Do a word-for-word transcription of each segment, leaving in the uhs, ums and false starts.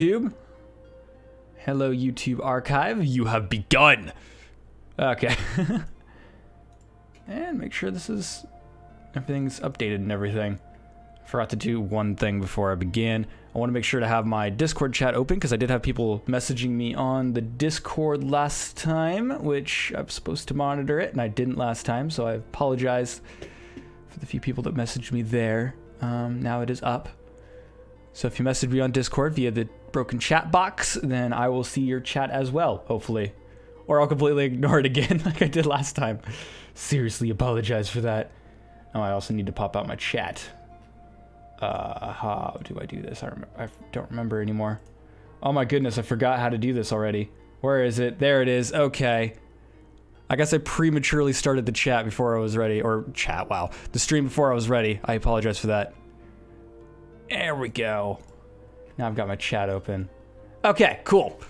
YouTube. Hello, YouTube archive. You have begun. Okay. And make sure this is everything's updated and everything. I forgot to do one thing before I began. I want to make sure to have my Discord chat open because I did have people messaging me on the Discord last time, which I'm supposed to monitor it, and I didn't last time, so I apologize for the few people that messaged me there. Um, now it is up. So if you message me on Discord via the broken chat box, then I will see your chat as well, hopefully. Or I'll completely ignore it again like I did last time. Seriously apologize for that. Oh, I also need to pop out my chat. Uh, how do I do this? I, rem I don't remember anymore. Oh my goodness, I forgot how to do this already. Where is it? There it is. Okay. I guess I prematurely started the chat before I was ready. Or chat, wow. The stream before I was ready. I apologize for that. There we go. Now I've got my chat open. Okay, cool.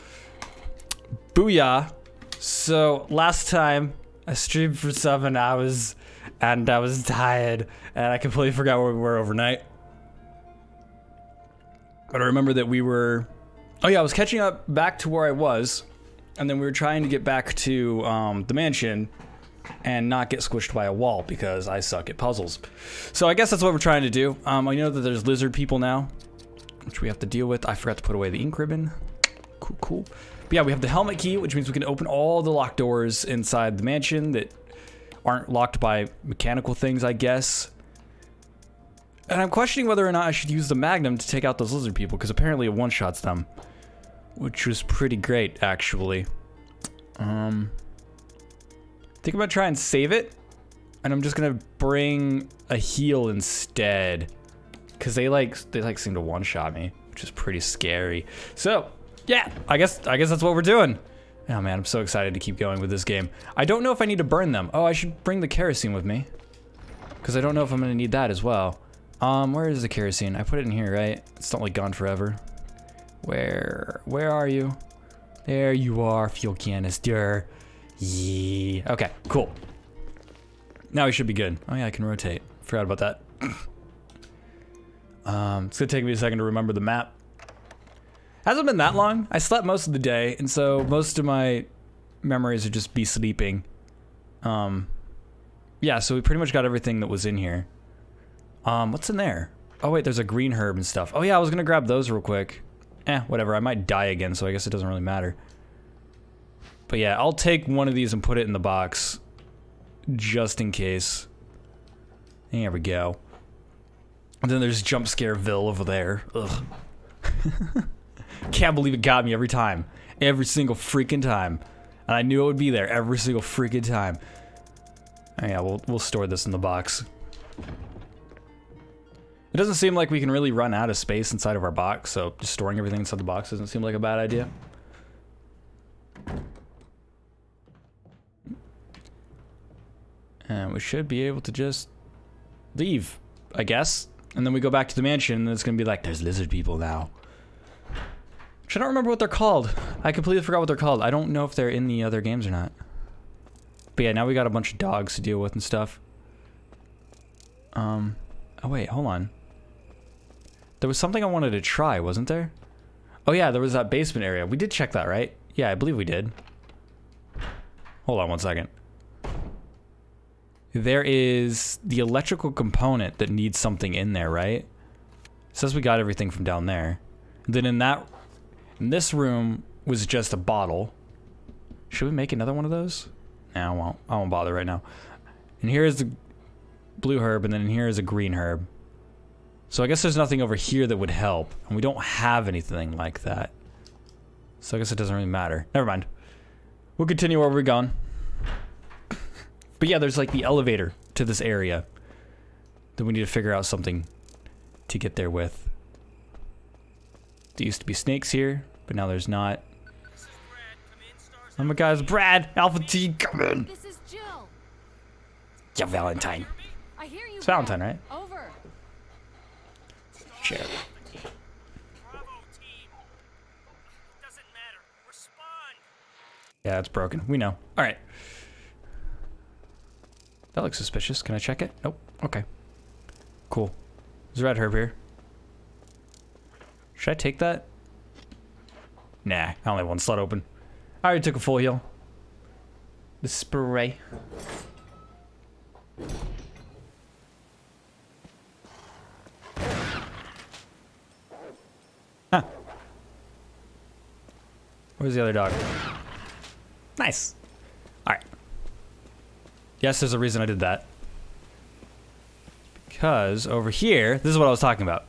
Booyah. So last time I streamed for seven hours and I was tired and I completely forgot where we were overnight. But I remember that we were, oh yeah, I was catching up back to where I was, and then we were trying to get back to um, the mansion and not get squished by a wall because I suck at puzzles. So I guess that's what we're trying to do. Um, I know that there's lizard people now, which we have to deal with. I forgot to put away the ink ribbon. Cool, cool. But yeah, we have the helmet key, which means we can open all the locked doors inside the mansion that aren't locked by mechanical things, I guess. And I'm questioning whether or not I should use the magnum to take out those lizard people, because apparently it one-shots them, which was pretty great, actually. Um... Think about trying to save it, and I'm just gonna bring a heal instead, cause they like they like seem to one-shot me, which is pretty scary. So yeah, I guess I guess that's what we're doing. Oh man, I'm so excited to keep going with this game. I don't know if I need to burn them. Oh, I should bring the kerosene with me, cause I don't know if I'm gonna need that as well. Um, where is the kerosene? I put it in here, right? It's not like gone forever. Where where are you? There you are, fuel canister. Yeah. Okay, cool. Now we should be good. Oh yeah, I can rotate. Forgot about that. um, it's gonna take me a second to remember the map. Hasn't been that long. I slept most of the day, and so most of my memories would just be sleeping. Um, yeah, so we pretty much got everything that was in here. Um, what's in there? Oh wait, there's a green herb and stuff. Oh yeah, I was gonna grab those real quick. Eh, whatever. I might die again, so I guess it doesn't really matter. But yeah, I'll take one of these and put it in the box, just in case. There we go. And then there's Jump Scareville over there. Ugh. Can't believe it got me every time. Every single freaking time. And I knew it would be there every single freaking time. Oh yeah, we'll, we'll store this in the box. It doesn't seem like we can really run out of space inside of our box, so just storing everything inside the box doesn't seem like a bad idea. And we should be able to just leave, I guess. And then we go back to the mansion, and it's gonna be like, there's lizard people now. Which I don't remember what they're called. I completely forgot what they're called. I don't know if they're in the other games or not. But yeah, now we got a bunch of dogs to deal with and stuff. Um, oh wait, hold on. There was something I wanted to try, wasn't there? Oh yeah, there was that basement area. We did check that, right? Yeah, I believe we did. Hold on one second. There is the electrical component that needs something in there, right? It says we got everything from down there. Then in that, in this room was just a bottle. Should we make another one of those? No, I won't. I won't bother right now. And here is the blue herb, and then here is a green herb. So I guess there's nothing over here that would help, and we don't have anything like that. So I guess it doesn't really matter. Never mind. We'll continue where we're gone. But yeah, there's like the elevator to this area. Then we need to figure out something to get there with. There used to be snakes here, but now there's not. This is Brad. Come in, Stars. Oh my gosh, Brad! Alpha T, come in! This is Jill. Yeah, Valentine. I hear you, it's Valentine, Brad. Right? Over. Sure. Yeah, it's broken. We know. Alright. That looks suspicious. Can I check it? Nope. Okay. Cool. There's a red herb here. Should I take that? Nah, only one slot open. I already took a full heal. The spray. Huh. Where's the other dog? Nice. Alright. Yes, there's a reason I did that. Because over here, this is what I was talking about.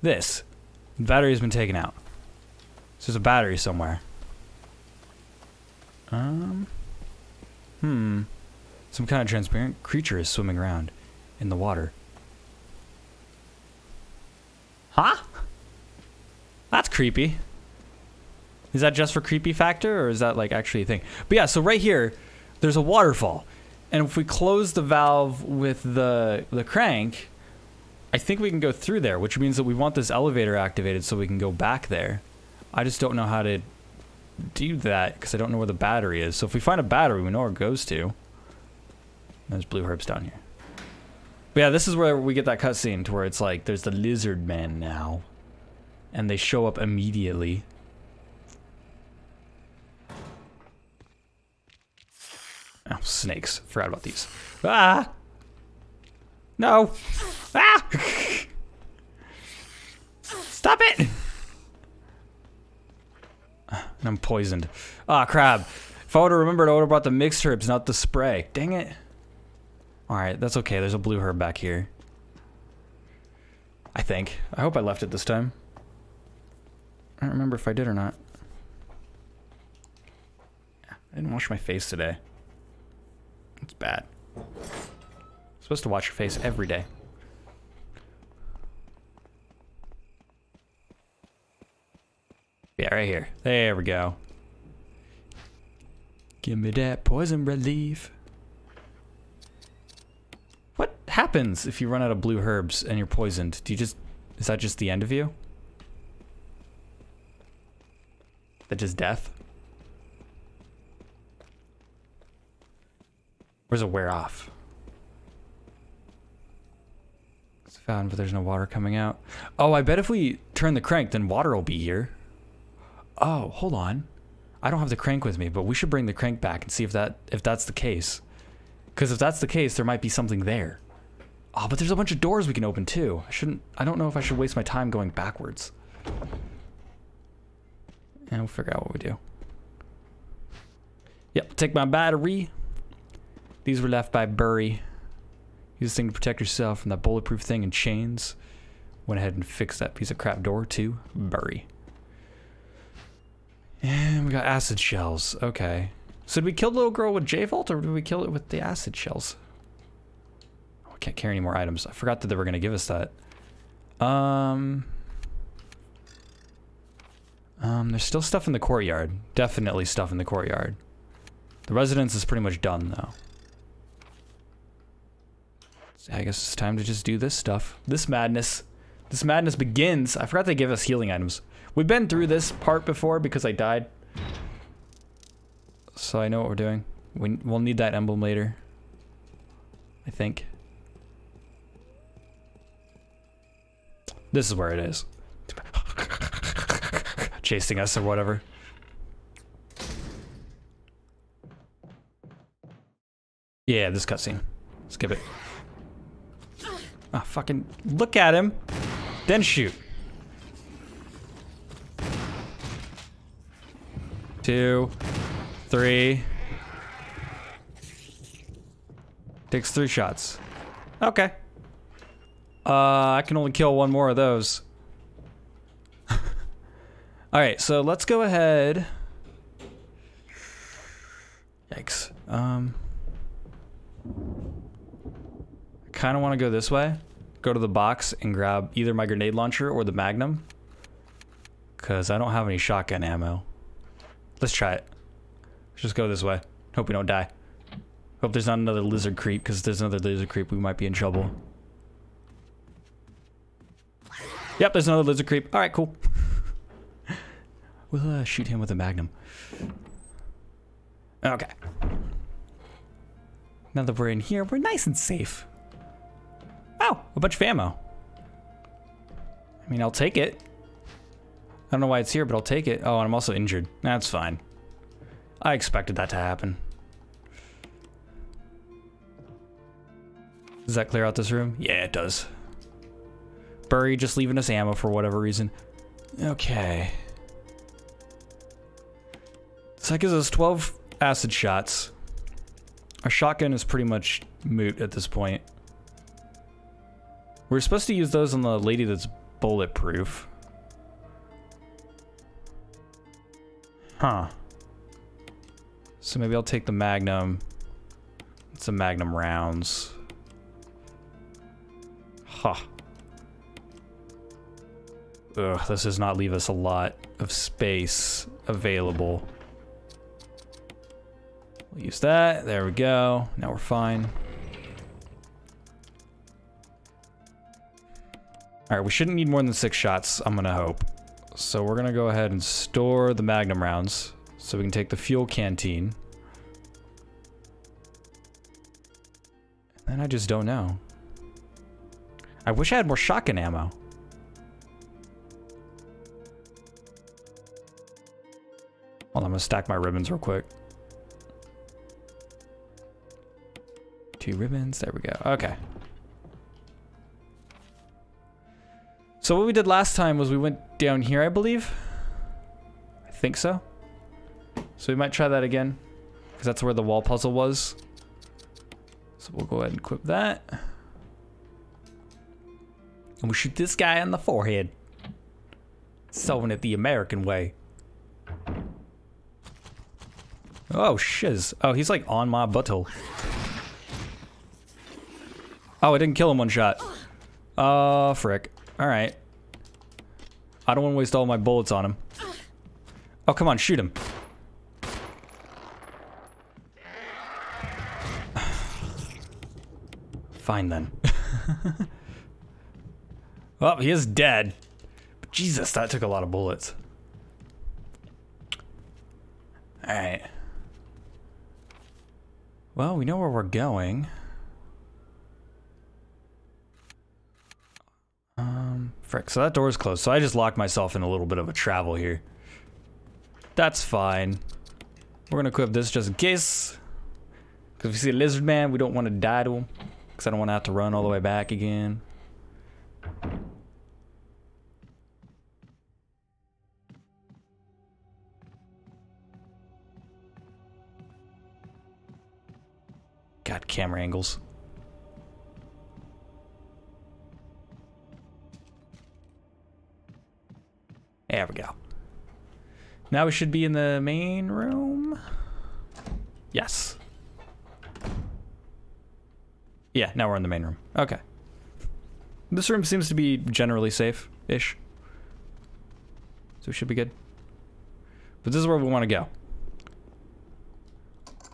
This. The battery's been taken out. So there's a battery somewhere. Um. Hmm. Some kind of transparent creature is swimming around in the water. Huh? That's creepy. Is that just for creepy factor, or is that like actually a thing? But yeah, so right here, there's a waterfall. And if we close the valve with the, the crank, I think we can go through there, which means that we want this elevator activated so we can go back there. I just don't know how to do that because I don't know where the battery is. So if we find a battery, we know where it goes to. There's blue herbs down here. But yeah, this is where we get that cutscene to where it's like, there's the lizard man now. And they show up immediately. Oh, snakes. Forgot about these. Ah! No! Ah! Stop it! And I'm poisoned. Ah, oh, crab. If I would've remembered, I would've brought the mixed herbs, not the spray. Dang it. Alright, that's okay. There's a blue herb back here. I think. I hope I left it this time. I don't remember if I did or not. I didn't wash my face today. It's bad. I'm supposed to wash your face every day. Yeah, right here. There we go. Give me that poison relief. What happens if you run out of blue herbs and you're poisoned? Do you just... Is that just the end of you? Is that just death? Where's it wear off? It's found, but there's no water coming out. Oh, I bet if we turn the crank, then water will be here. Oh, hold on. I don't have the crank with me, but we should bring the crank back and see if that if that's the case. Because if that's the case, there might be something there. Oh, but there's a bunch of doors we can open too. I shouldn't. I don't know if I should waste my time going backwards. And we'll figure out what we do. Yep, take my battery. These were left by Barry. Use this thing to protect yourself from that bulletproof thing and chains. Went ahead and fixed that piece of crap door too. Barry. And we got acid shells. Okay. So did we kill the little girl with J-Volt or did we kill it with the acid shells? Oh, I can't carry any more items. I forgot that they were going to give us that. Um, um, there's still stuff in the courtyard. Definitely stuff in the courtyard. The residence is pretty much done though. I guess it's time to just do this stuff. This madness. This madness begins. I forgot they gave us healing items. We've been through this part before because I died. So I know what we're doing. We, we'll need that emblem later. I think. This is where it is. Chasing us or whatever. Yeah, this cutscene. Skip it. Oh, fucking look at him, then shoot. Two, three. Takes three shots. Okay. Uh, I can only kill one more of those. All right, so let's go ahead. Yikes. Um. Kind of want to go this way, go to the box and grab either my grenade launcher or the magnum, because I don't have any shotgun ammo. Let's try it. Let's just go this way. Hope we don't die. Hope there's not another lizard creep, because if there's another lizard creep, we might be in trouble. Yep, there's another lizard creep. All right, cool. We'll uh, shoot him with a magnum. Okay. Now that we're in here, we're nice and safe. Oh, a bunch of ammo. I mean, I'll take it. I don't know why it's here, but I'll take it. Oh, and I'm also injured. That's fine. I expected that to happen. Does that clear out this room? Yeah, it does. Barry just leaving us ammo for whatever reason. Okay. So that gives us twelve acid shots. Our shotgun is pretty much moot at this point. We're supposed to use those on the lady that's bulletproof. Huh. So maybe I'll take the Magnum. It's a Magnum rounds. Huh. Ugh, this does not leave us a lot of space available. We'll use that. There we go. Now we're fine. Alright, we shouldn't need more than six shots, I'm gonna hope. So we're gonna go ahead and store the Magnum rounds so we can take the fuel canteen. And I just don't know. I wish I had more shotgun ammo. Hold on, I'm gonna stack my ribbons real quick. Two ribbons, there we go. Okay. So what we did last time was we went down here, I believe. I think so. So we might try that again, because that's where the wall puzzle was. So we'll go ahead and equip that. And we shoot this guy on the forehead. Solving it the American way. Oh, shiz. Oh, he's like on my butthole. Oh, I didn't kill him one shot. Oh, uh, frick. All right. I don't want to waste all my bullets on him. Oh, come on, shoot him. Fine, then. Well, he is dead. But Jesus, that took a lot of bullets. All right. Well, we know where we're going. Um, frick, so that door is closed, so I just locked myself in a little bit of a travel here. That's fine. We're gonna equip this just in case. Because if we see a lizard man, we don't want to die to him. Because I don't want to have to run all the way back again. God, camera angles. There we go. Now we should be in the main room. Yes. Yeah, now we're in the main room. Okay. This room seems to be generally safe-ish. So we should be good. But this is where we want to go.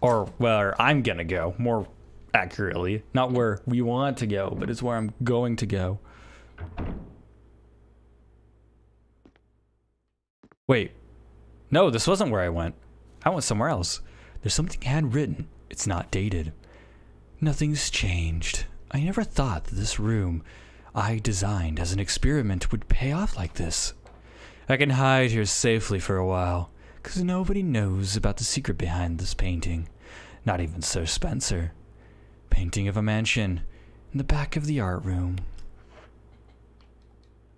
Or where I'm gonna go, more accurately. Not where we want to go, but it's where I'm going to go. Wait, no, this wasn't where I went. I went somewhere else. There's something handwritten. It's not dated. Nothing's changed. I never thought that this room I designed as an experiment would pay off like this. I can hide here safely for a while, because nobody knows about the secret behind this painting. Not even Sir Spencer. Painting of a mansion in the back of the art room.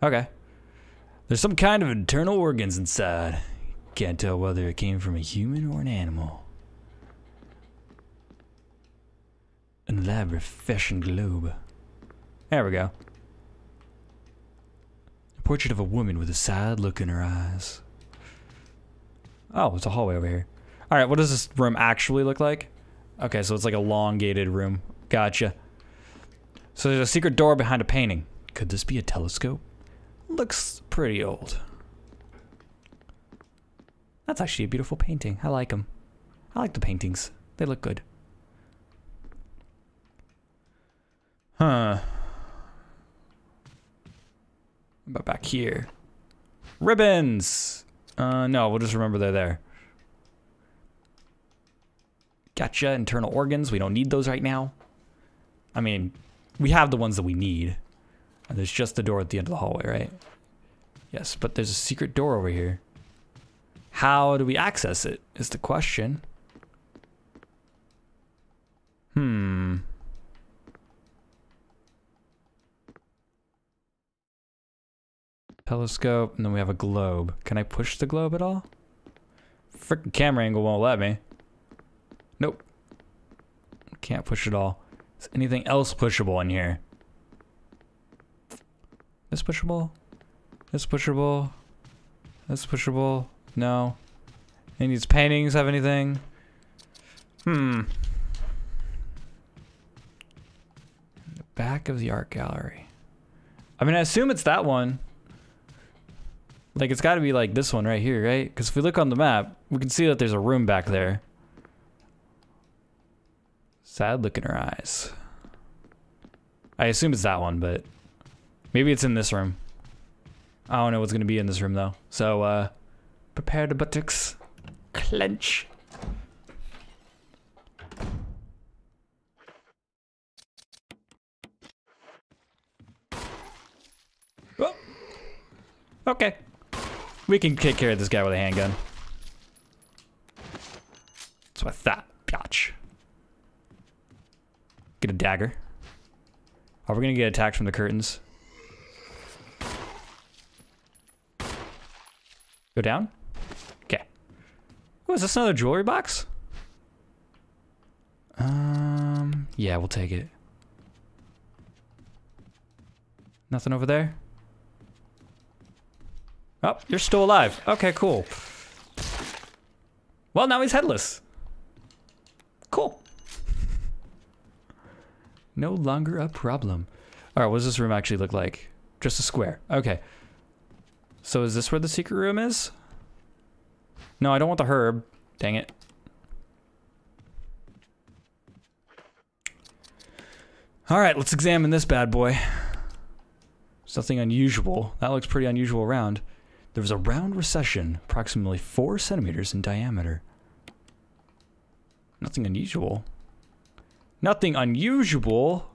Okay. There's some kind of internal organs inside. Can't tell whether it came from a human or an animal. An elaborate fashion globe. There we go. A portrait of a woman with a sad look in her eyes. Oh, it's a hallway over here. Alright, what does this room actually look like? Okay, so it's like an elongated room. Gotcha. So there's a secret door behind a painting. Could this be a telescope? Looks pretty old. That's actually a beautiful painting. I like them. I like the paintings. They look good. Huh. What about back here? Ribbons! Uh, no, we'll just remember they're there. Gotcha, internal organs. We don't need those right now. I mean, we have the ones that we need. And there's just the door at the end of the hallway, right? Yes, but there's a secret door over here. How do we access it is the question. Hmm. Telescope, and then we have a globe. Can I push the globe at all? Frickin' camera angle won't let me. Nope. Can't push it all. Is anything else pushable in here? This pushable? This pushable? This pushable? No. Any of these paintings have anything? Hmm. In the back of the art gallery. I mean, I assume it's that one. Like, it's gotta be like this one right here, right? Because if we look on the map, we can see that there's a room back there. Sad look in her eyes. I assume it's that one, but maybe it's in this room. I don't know what's gonna be in this room though. So, uh, prepare the buttocks. Clench. Oh. Okay. We can take care of this guy with a handgun. That's what I thought. Biatch. Get a dagger. Are we gonna get attacked from the curtains? Go down? Okay. Oh, is this another jewelry box? Um, yeah, we'll take it. Nothing over there? Oh, you're still alive. Okay, cool. Well, now he's headless. Cool. No longer a problem. All right, what does this room actually look like? Just a square. Okay. So is this where the secret room is? No, I don't want the herb. Dang it. All right, let's examine this bad boy. There's nothing unusual. That looks pretty unusual round. There was a round recession, approximately four centimeters in diameter. Nothing unusual. Nothing unusual?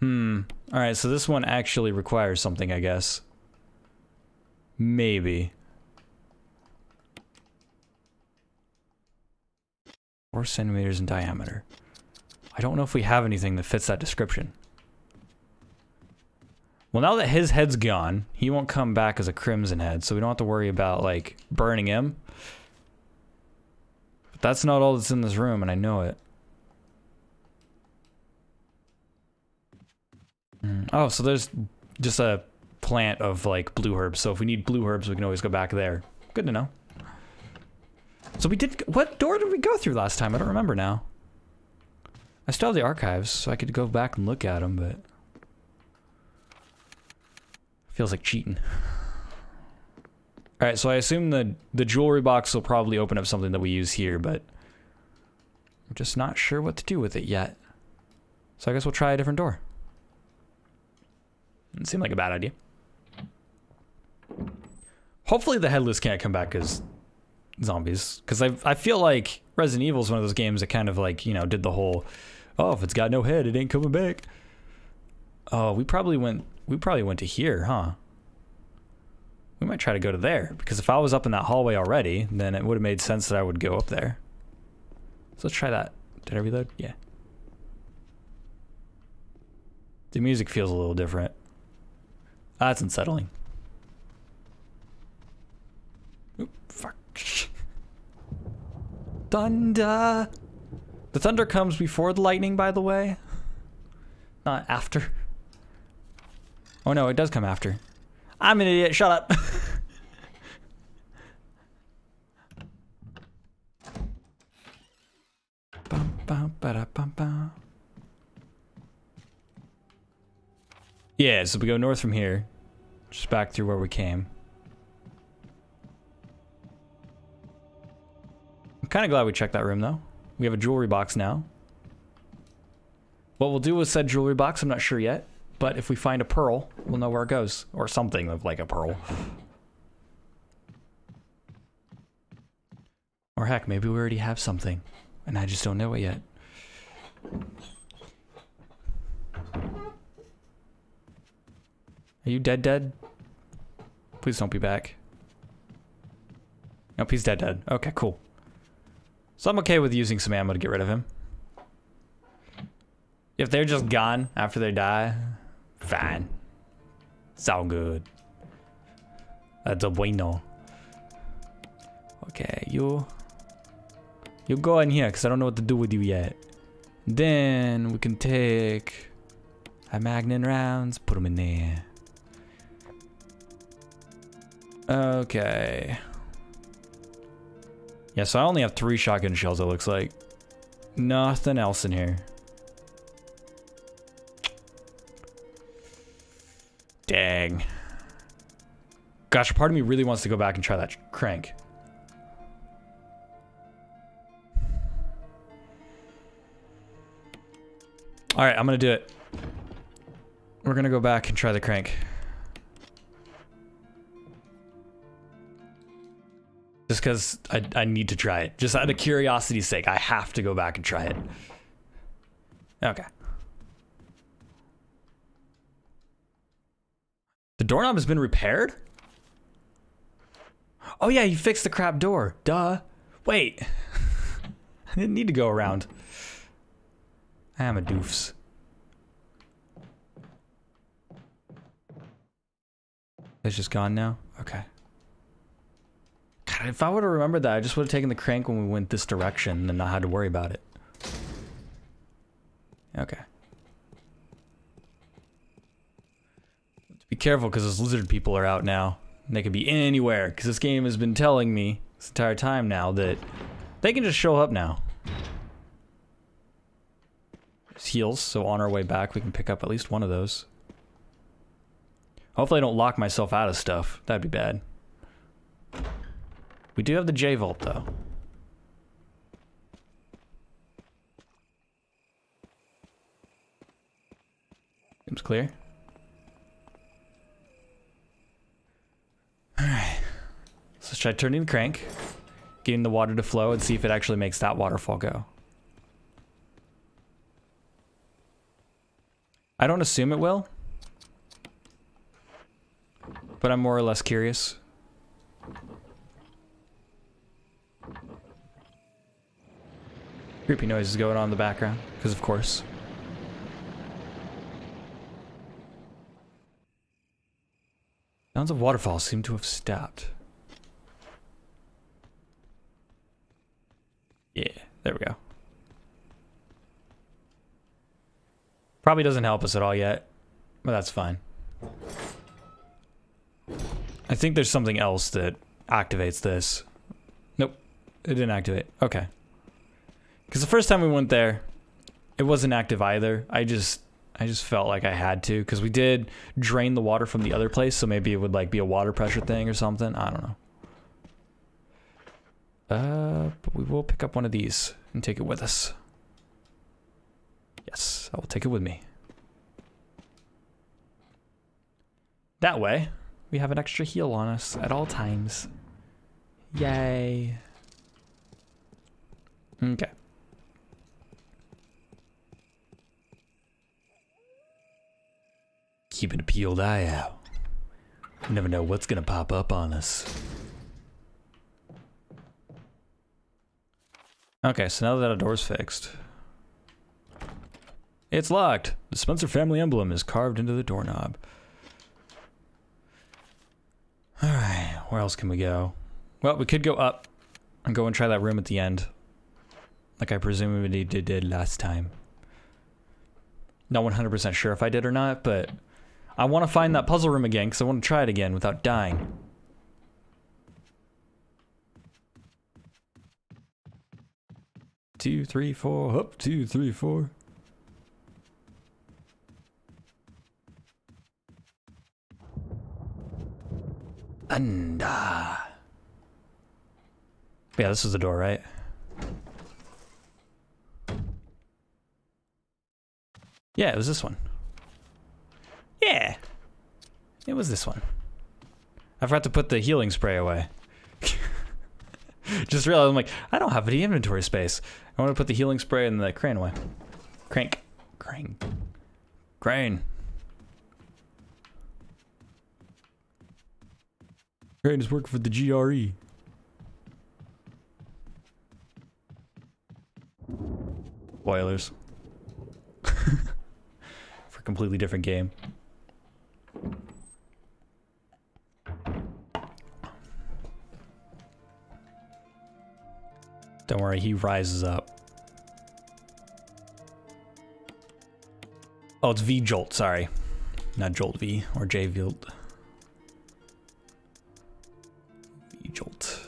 Hmm. All right, so this one actually requires something, I guess. Maybe. Four centimeters in diameter. I don't know if we have anything that fits that description. Well, now that his head's gone, he won't come back as a crimson head, so we don't have to worry about, like, burning him. But that's not all that's in this room, and I know it. Mm. Oh, so there's just a plant of, like, blue herbs, so if we need blue herbs, we can always go back there. Good to know. So we did... What door did we go through last time? I don't remember now. I still have the archives, so I could go back and look at them, but... Feels like cheating. All right, so I assume the the jewelry box will probably open up something that we use here, but I'm just not sure what to do with it yet. So I guess we'll try a different door. Didn't seem like a bad idea. Hopefully the headless can't come back as zombies, because I I feel like Resident Evil is one of those games that kind of like, you know, did the whole, oh, if it's got no head, it ain't coming back. Oh, we probably went. We probably went to here, huh? We might try to go to there, because if I was up in that hallway already, then it would have made sense that I would go up there. So let's try that. Did I reload? Yeah. The music feels a little different. That's unsettling. Oop, fuck. Thunder! The thunder comes before the lightning, by the way. Not after. Oh no, it does come after. I'm an idiot, shut up. Bum, bum, ba-da, bum, bum. Yeah, so we go north from here. Just back through where we came. I'm kind of glad we checked that room though. We have a jewelry box now. What we'll do with said jewelry box, I'm not sure yet. But if we find a pearl, we'll know where it goes. Or something of like a pearl. Or heck, maybe we already have something. And I just don't know it yet. Are you dead dead? Please don't be back. Nope, he's dead dead. Okay, cool. So I'm okay with using some ammo to get rid of him. If they're just gone after they die, fine. It's all good. That's a bueno. Okay, you... You go in here, because I don't know what to do with you yet. Then we can take... our Magnin rounds, put them in there. Okay. Yeah, so I only have three shotgun shells, it looks like. Nothing else in here. Dang. Gosh, part of me really wants to go back and try that crank. Alright, I'm gonna do it. We're gonna go back and try the crank. Just because I, I need to try it. Just out of curiosity's sake, I have to go back and try it. Okay. The doorknob has been repaired? Oh yeah, you fixed the crap door. Duh. Wait. I didn't need to go around. I'm a doofs. It's just gone now? Okay. God, if I would have remembered that, I just would have taken the crank when we went this direction and not had to worry about it. Okay. Be careful, because those lizard people are out now. And they could be anywhere, because this game has been telling me this entire time now that they can just show up now. There's heals, so on our way back we can pick up at least one of those. Hopefully I don't lock myself out of stuff. That'd be bad. We do have the J-Vault, though. Seems clear. Alright, so try turning the crank, getting the water to flow, and see if it actually makes that waterfall go. I don't assume it will, but I'm more or less curious. Creepy noises going on in the background, because of course. Sounds of waterfalls seem to have stopped. Yeah, there we go. Probably doesn't help us at all yet, but that's fine. I think there's something else that activates this. Nope, it didn't activate. Okay. Because the first time we went there, it wasn't active either. I just... I just felt like I had to, because we did drain the water from the other place, so maybe it would like be a water pressure thing or something. I don't know. Uh, but we will pick up one of these and take it with us. Yes, I will take it with me. That way, we have an extra heal on us at all times. Yay. Okay. Keeping a peeled eye out. You never know what's gonna pop up on us. Okay, so now that our door's fixed. It's locked! The Spencer family emblem is carved into the doorknob. Alright, where else can we go? Well, we could go up and go and try that room at the end. Like I presumably did last time. Not one hundred percent sure if I did or not, but... I want to find that puzzle room again, because I want to try it again without dying. Two, three, four, up, two, three, four. And, uh... yeah, this is the door, right? Yeah, it was this one. Yeah! It was this one. I forgot to put the healing spray away. Just realized, I'm like, I don't have any inventory space. I want to put the healing spray and the crane away. Crank. Crane. Crane. Parent is working for the G R E. Spoilers. For a completely different game. Don't worry, he rises up. Oh, it's V-Jolt, sorry. Not Jolt V, or J-Vilt. V-Jolt.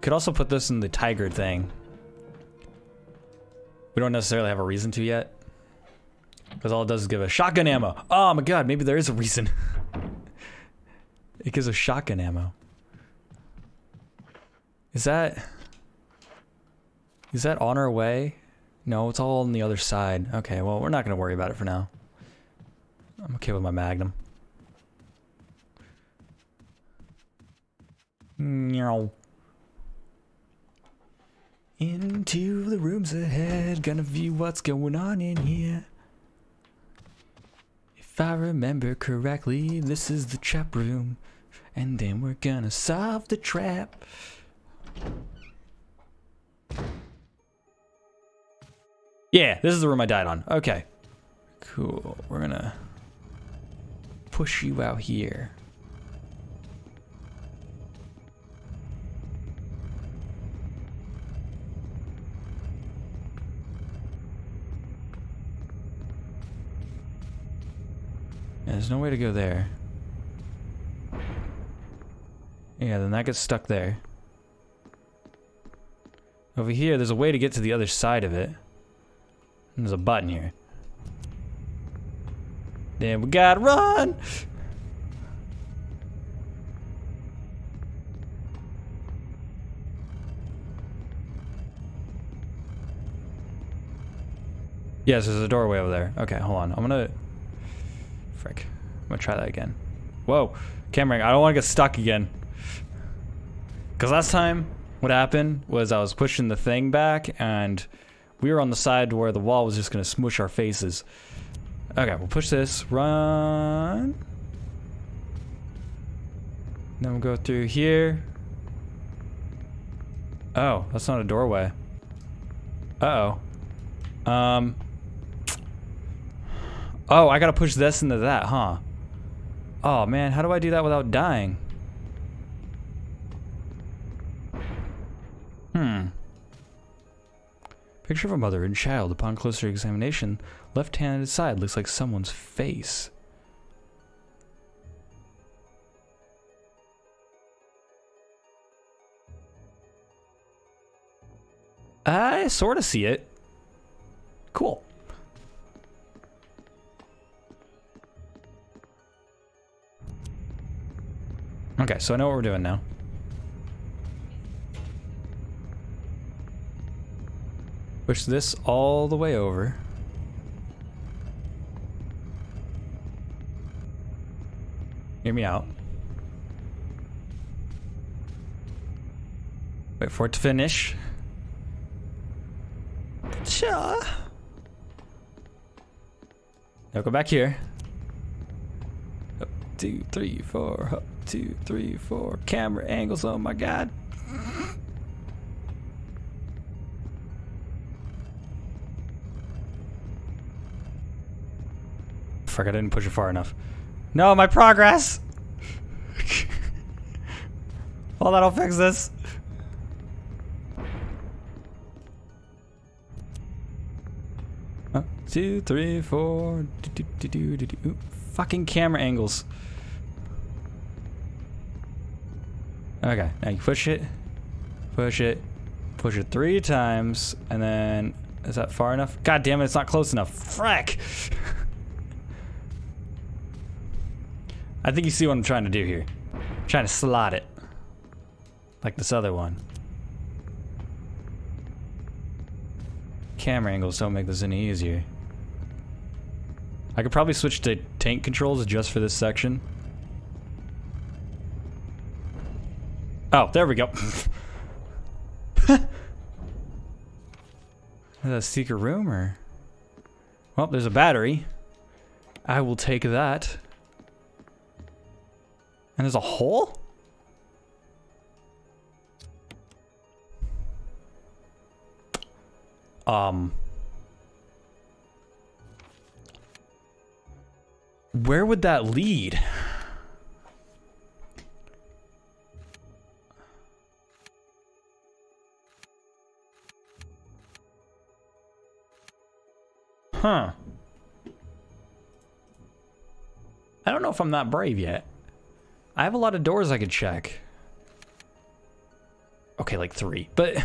Could also put this in the tiger thing. We don't necessarily have a reason to yet. Because all it does is give a shotgun ammo. Oh my god, maybe there is a reason. It gives a shotgun ammo. Is that... Is that on our way? No, it's all on the other side. Okay, well, we're not going to worry about it for now. I'm okay with my Magnum. No. Into the rooms ahead, gonna view what's going on in here. If I remember correctly, this is the trap room. And then we're gonna solve the trap. Yeah, this is the room I died on. Okay. Cool. We're gonna push you out here. Yeah, there's no way to go there. Yeah, then that gets stuck there. Over here, there's a way to get to the other side of it. And there's a button here. Then we gotta run! Yes, there's a doorway over there. Okay, hold on. I'm gonna... Frick. I'm gonna try that again. Whoa! Camera, I don't wanna get stuck again. Cause last time, what happened was I was pushing the thing back and we were on the side where the wall was just gonna smoosh our faces. Okay, we'll push this. Run. Then we'll go through here. Oh, that's not a doorway. Uh oh. Um. Oh, I gotta push this into that, huh? Oh man, how do I do that without dying? Hmm. Picture of a mother and child. Upon closer examination, left-handed side looks like someone's face. I sort of see it. Cool. Okay, so I know what we're doing now. Push this all the way over. Hear me out. Wait for it to finish. Cha. Now go back here. Up, two, three, four. Up, two, three, four. Camera angles. Oh my god. Frick, I didn't push it far enough. No, my progress! Well, that'll fix this. One, two, three, four. Do, do, do, do, do, do. Fucking camera angles. Okay, now you push it, push it, push it three times, and then is that far enough? God damn it, it's not close enough. Frick! I think you see what I'm trying to do here. I'm trying to slot it. Like this other one. Camera angles don't make this any easier. I could probably switch to tank controls just for this section. Oh, there we go. Is that a secret room or? Well, there's a battery. I will take that. And there's a hole? Um... Where would that lead? Huh. I don't know if I'm that brave yet. I have a lot of doors I could check. Okay, like three, but...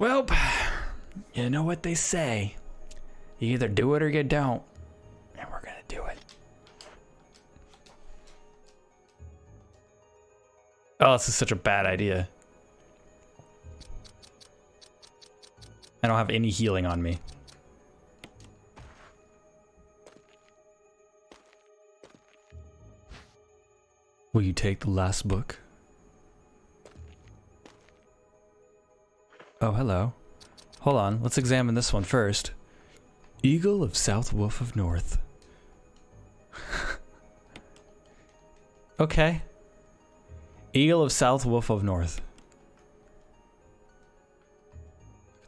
Well, you know what they say. You either do it or you don't. And we're gonna do it. Oh, this is such a bad idea. I don't have any healing on me. Will you take the last book? Oh, hello. Hold on, let's examine this one first. Eagle of South, Wolf of North. Okay. Eagle of South, Wolf of North.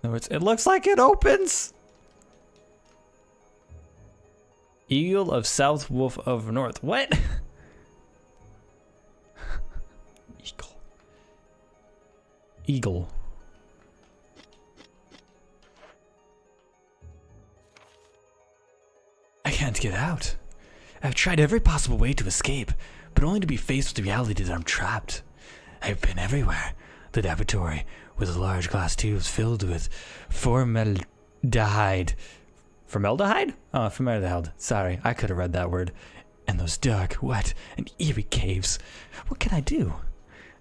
In other words, it looks like it opens! Eagle of South, Wolf of North. What? Eagle. Eagle. Can't get out. I've tried every possible way to escape, but only to be faced with the reality that I'm trapped. I've been everywhere. The laboratory, with large glass tubes filled with formaldehyde. Formaldehyde? Oh, formaldehyde. Sorry, I could have read that word. And those dark, wet, and eerie caves. What can I do?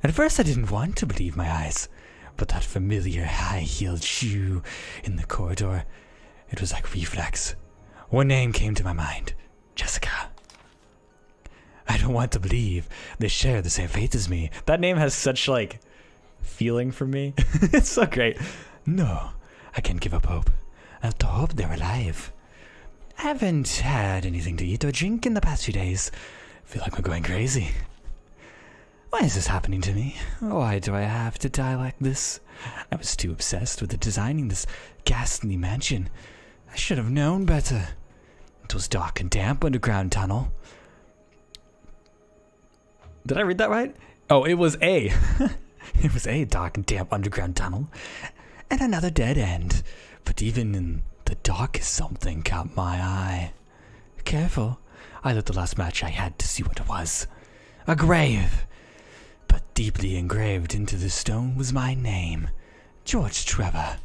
At first I didn't want to believe my eyes, but that familiar high-heeled shoe in the corridor, it was like reflex. One name came to my mind, Jessica. I don't want to believe they share the same fate as me. That name has such, like, feeling for me. It's so great. No, I can't give up hope. I have to hope they're alive. I haven't had anything to eat or drink in the past few days. I feel like I'm going crazy. Why is this happening to me? Why do I have to die like this? I was too obsessed with designing this ghastly mansion. I should have known better. It was dark and damp underground tunnel. Did I read that right? Oh, it was a. It was a dark and damp underground tunnel. And another dead end. But even in the darkest, something caught my eye. Careful. I lit the last match I had to see what it was. A grave. But deeply engraved into the stone was my name. George Trevor.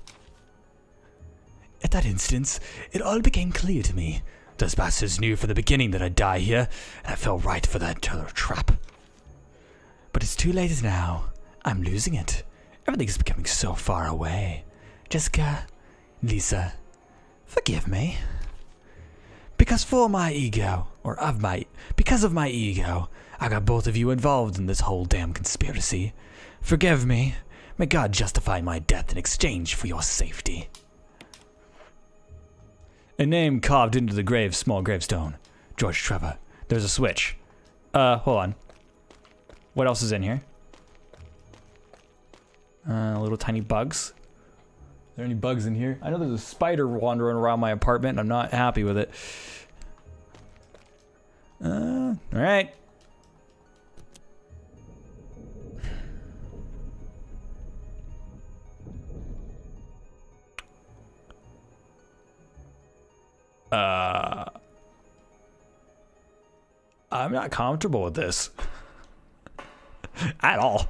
At that instance, it all became clear to me. Those bastards knew from the beginning that I'd die here, and I fell right for that terror trap. But it's too late now. I'm losing it. Everything's becoming so far away. Jessica, Lisa, forgive me. Because for my ego, or of my, because of my ego, I got both of you involved in this whole damn conspiracy. Forgive me. May God justify my death in exchange for your safety. A name carved into the grave, small gravestone. George Trevor. There's a switch. Uh, hold on. What else is in here? Uh, little tiny bugs. Are there any bugs in here? I know there's a spider wandering around my apartment, and I'm not happy with it. Uh, alright. Uh, I'm not comfortable with this at all.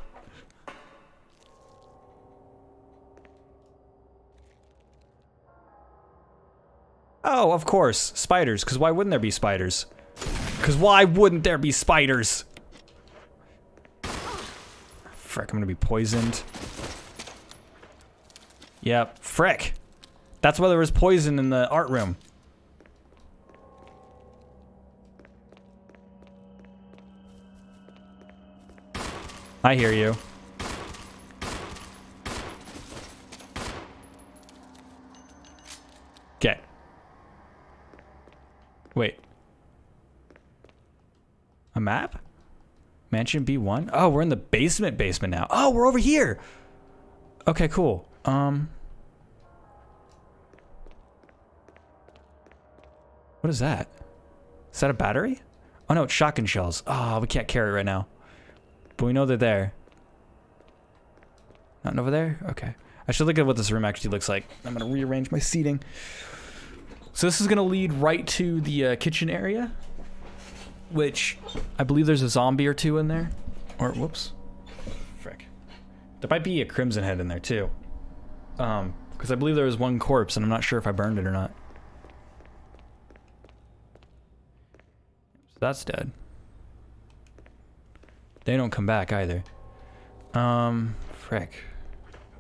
Oh, of course, spiders, because why wouldn't there be spiders? Because why wouldn't there be spiders? Frick, I'm gonna be poisoned. Yep, frick. That's why there was poison in the art room. I hear you. Okay. Wait. A map? Mansion B one? Oh, we're in the basement basement now. Oh, we're over here! Okay, cool. Um... What is that? Is that a battery? Oh no, it's shotgun shells. Oh, we can't carry it right now. But we know they're there. Nothing over there? Okay. I should look at what this room actually looks like. I'm gonna rearrange my seating. So this is gonna lead right to the uh, kitchen area, which I believe there's a zombie or two in there. Or, whoops. Frick. There might be a crimson head in there too. Um, because I believe there was one corpse and I'm not sure if I burned it or not. So that's dead. They don't come back either. Um, frick.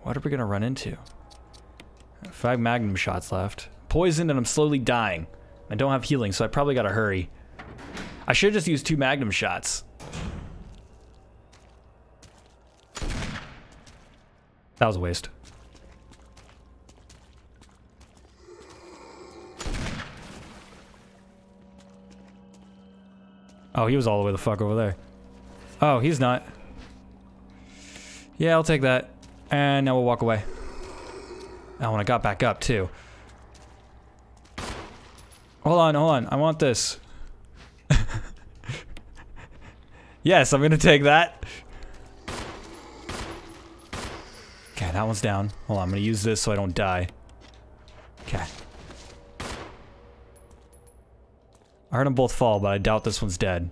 What are we gonna run into? Five magnum shots left. Poisoned and I'm slowly dying. I don't have healing, so I probably gotta hurry. I should just use two magnum shots. That was a waste. Oh, he was all the way the fuck over there. Oh, he's not. Yeah, I'll take that. And now we'll walk away. Oh, and I got back up too. Hold on, hold on. I want this. Yes, I'm gonna take that. Okay, that one's down. Hold on, I'm gonna use this so I don't die. Okay. I heard them both fall, but I doubt this one's dead.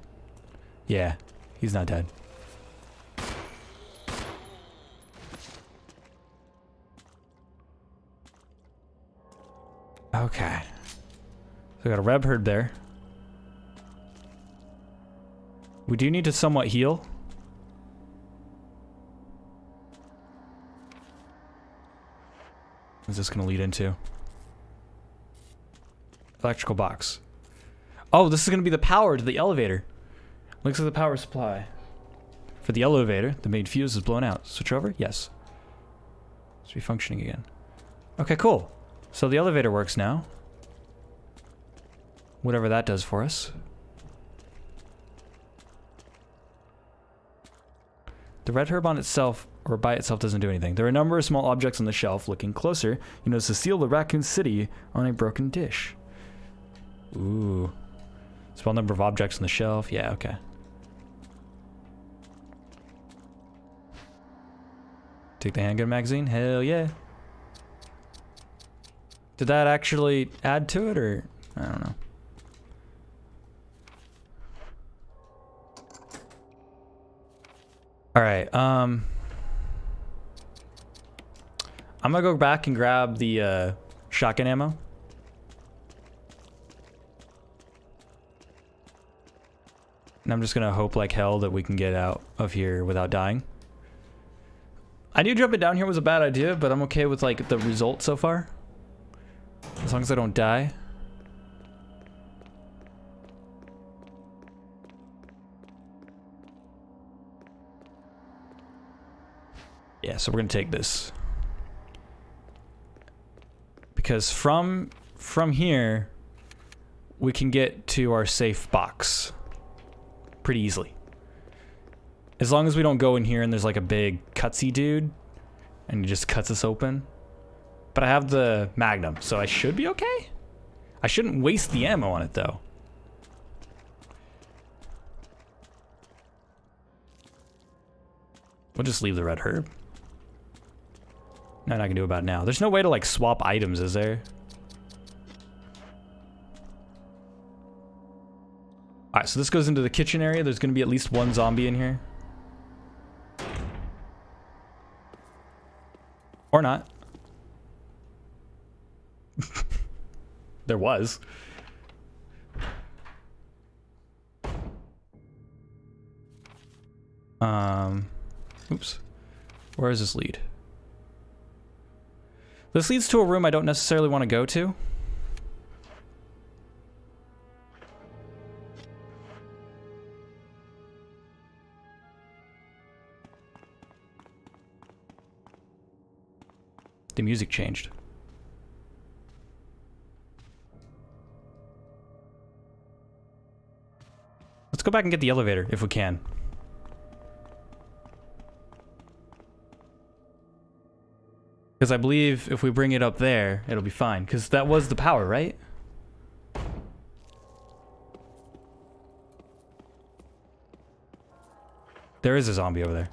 Yeah, he's not dead. Okay. So I got a reb herd there. We do need to somewhat heal. What is this gonna lead into? Electrical box. Oh, this is gonna be the power to the elevator. Looks like the power supply. For the elevator, the main fuse is blown out. Switch over? Yes. It should be functioning again. Okay, cool. So the elevator works now. Whatever that does for us. The red herb on itself, or by itself, doesn't do anything. There are a number of small objects on the shelf. Looking closer, you notice the seal of Raccoon City on a broken dish. Ooh. Small number of objects on the shelf. Yeah, okay. Take the handgun magazine. Hell yeah. Did that actually add to it, or I don't know. All right, um, I'm gonna go back and grab the uh, shotgun ammo. And I'm just gonna hope like hell that we can get out of here without dying. I knew jumping down here was a bad idea, but I'm okay with like the result so far. As long as I don't die. Yeah, so we're gonna take this. Because from from here, we can get to our safe box pretty easily. As long as we don't go in here and there's like a big cutsy dude and he just cuts us open. But I have the magnum, so I should be okay? I shouldn't waste the ammo on it, though. We'll just leave the red herb. Nothing I can do about it now. There's no way to, like, swap items, is there? Alright, so this goes into the kitchen area. There's gonna be at least one zombie in here. Or not. There was. Um, oops. Where does this lead? This leads to a room I don't necessarily want to go to. The music changed. go back and get the elevator if we can. Because I believe if we bring it up there, it'll be fine. Because that was the power, right? There is a zombie over there.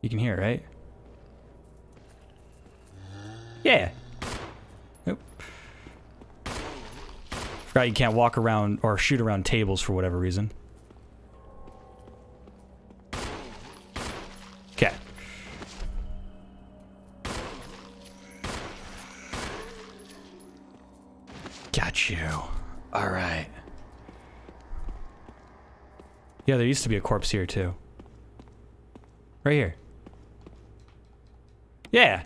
You can hear it, right? Yeah. Nope. Forgot you can't walk around or shoot around tables for whatever reason. Okay. Got you. All right. Yeah, there used to be a corpse here too. Right here. Yeah.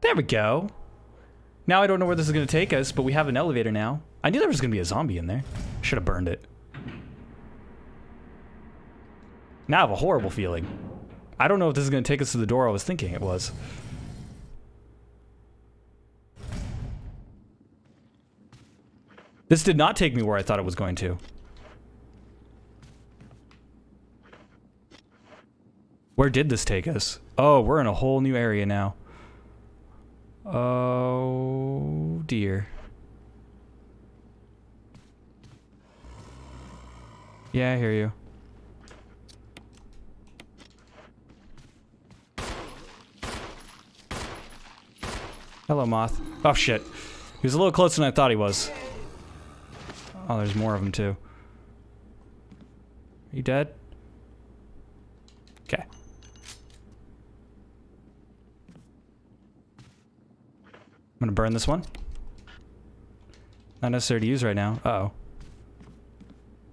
There we go. Now I don't know where this is gonna take us, but we have an elevator now. I knew there was gonna be a zombie in there. Should have burned it. Now I have a horrible feeling. I don't know if this is gonna take us to the door I was thinking it was. This did not take me where I thought it was going to. Where did this take us? Oh, we're in a whole new area now. Oh, dear. Yeah, I hear you. Hello, Moth. Oh, shit. He was a little closer than I thought he was. Oh, there's more of them, too. Are you dead? Okay. I'm gonna burn this one. Not necessary to use right now. Uh-oh.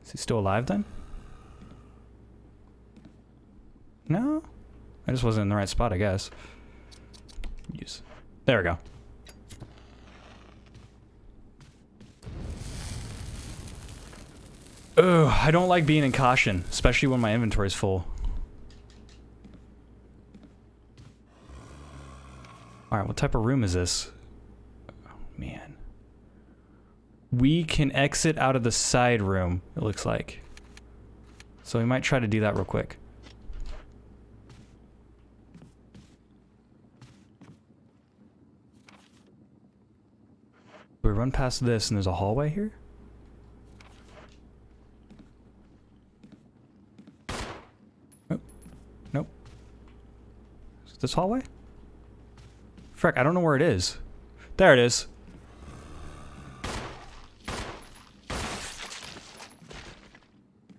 Is he still alive, then? No? I just wasn't in the right spot, I guess. Use. There we go. Ugh, I don't like being in caution, especially when my inventory's full. Alright, what type of room is this? Oh, man. We can exit out of the side room, it looks like. So we might try to do that real quick. We run past this and there's a hallway here? This hallway? Frick, I don't know where it is. There it is.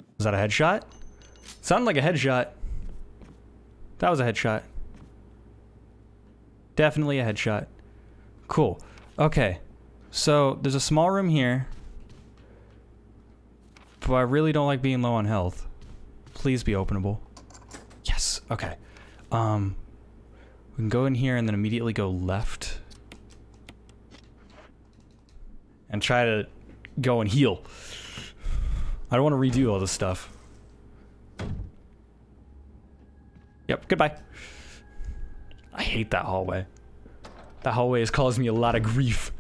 Is that a headshot? Sounded like a headshot. That was a headshot. Definitely a headshot. Cool. Okay. So, there's a small room here. But I really don't like being low on health. Please be openable. Yes. Okay. Um... We can go in here and then immediately go left. And try to go and heal. I don't want to redo all this stuff. Yep, goodbye. I hate that hallway. That hallway has caused me a lot of grief.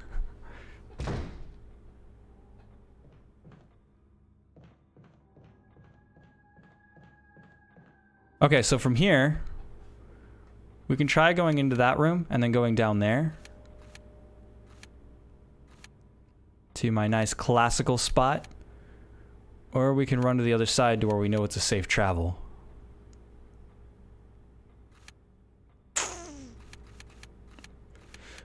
Okay, so from here... we can try going into that room and then going down there to my nice classical spot, or we can run to the other side to where we know it's a safe travel.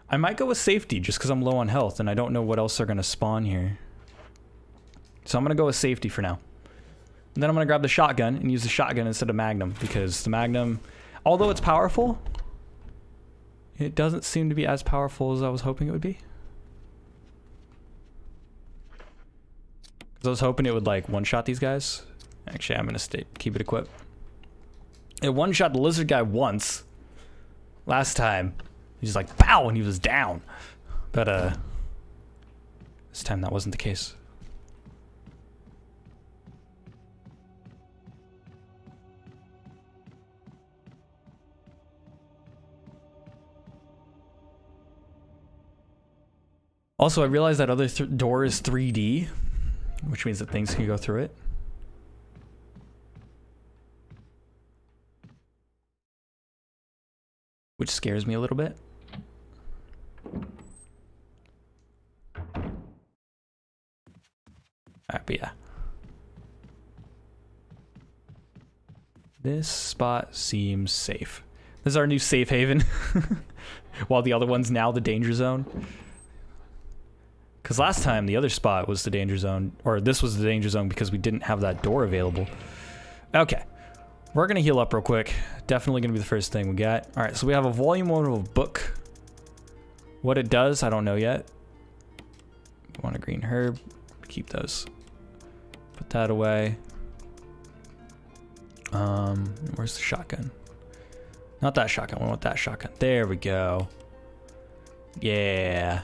I might go with safety just because I'm low on health and I don't know what else they're going to spawn here. So I'm going to go with safety for now. And then I'm going to grab the shotgun and use the shotgun instead of Magnum, because the Magnum, although it's powerful, it doesn't seem to be as powerful as I was hoping it would be. Because I was hoping it would like one-shot these guys. Actually, I'm gonna stay keep it equipped. It one-shot the lizard guy once. Last time, he was like pow, and he was down. But uh, this time that wasn't the case. Also, I realized that other th door is three D, which means that things can go through it. Which scares me a little bit. Alright, but yeah. This spot seems safe. This is our new safe haven. While the other one's now the danger zone. Because last time the other spot was the danger zone. Or this was the danger zone because we didn't have that door available. Okay. We're gonna heal up real quick. Definitely gonna be the first thing we got. All right, so we have a volume one of a book. What it does, I don't know yet. I want a green herb. Keep those. Put that away. Um, where's the shotgun? Not that shotgun. We want that shotgun. There we go. Yeah.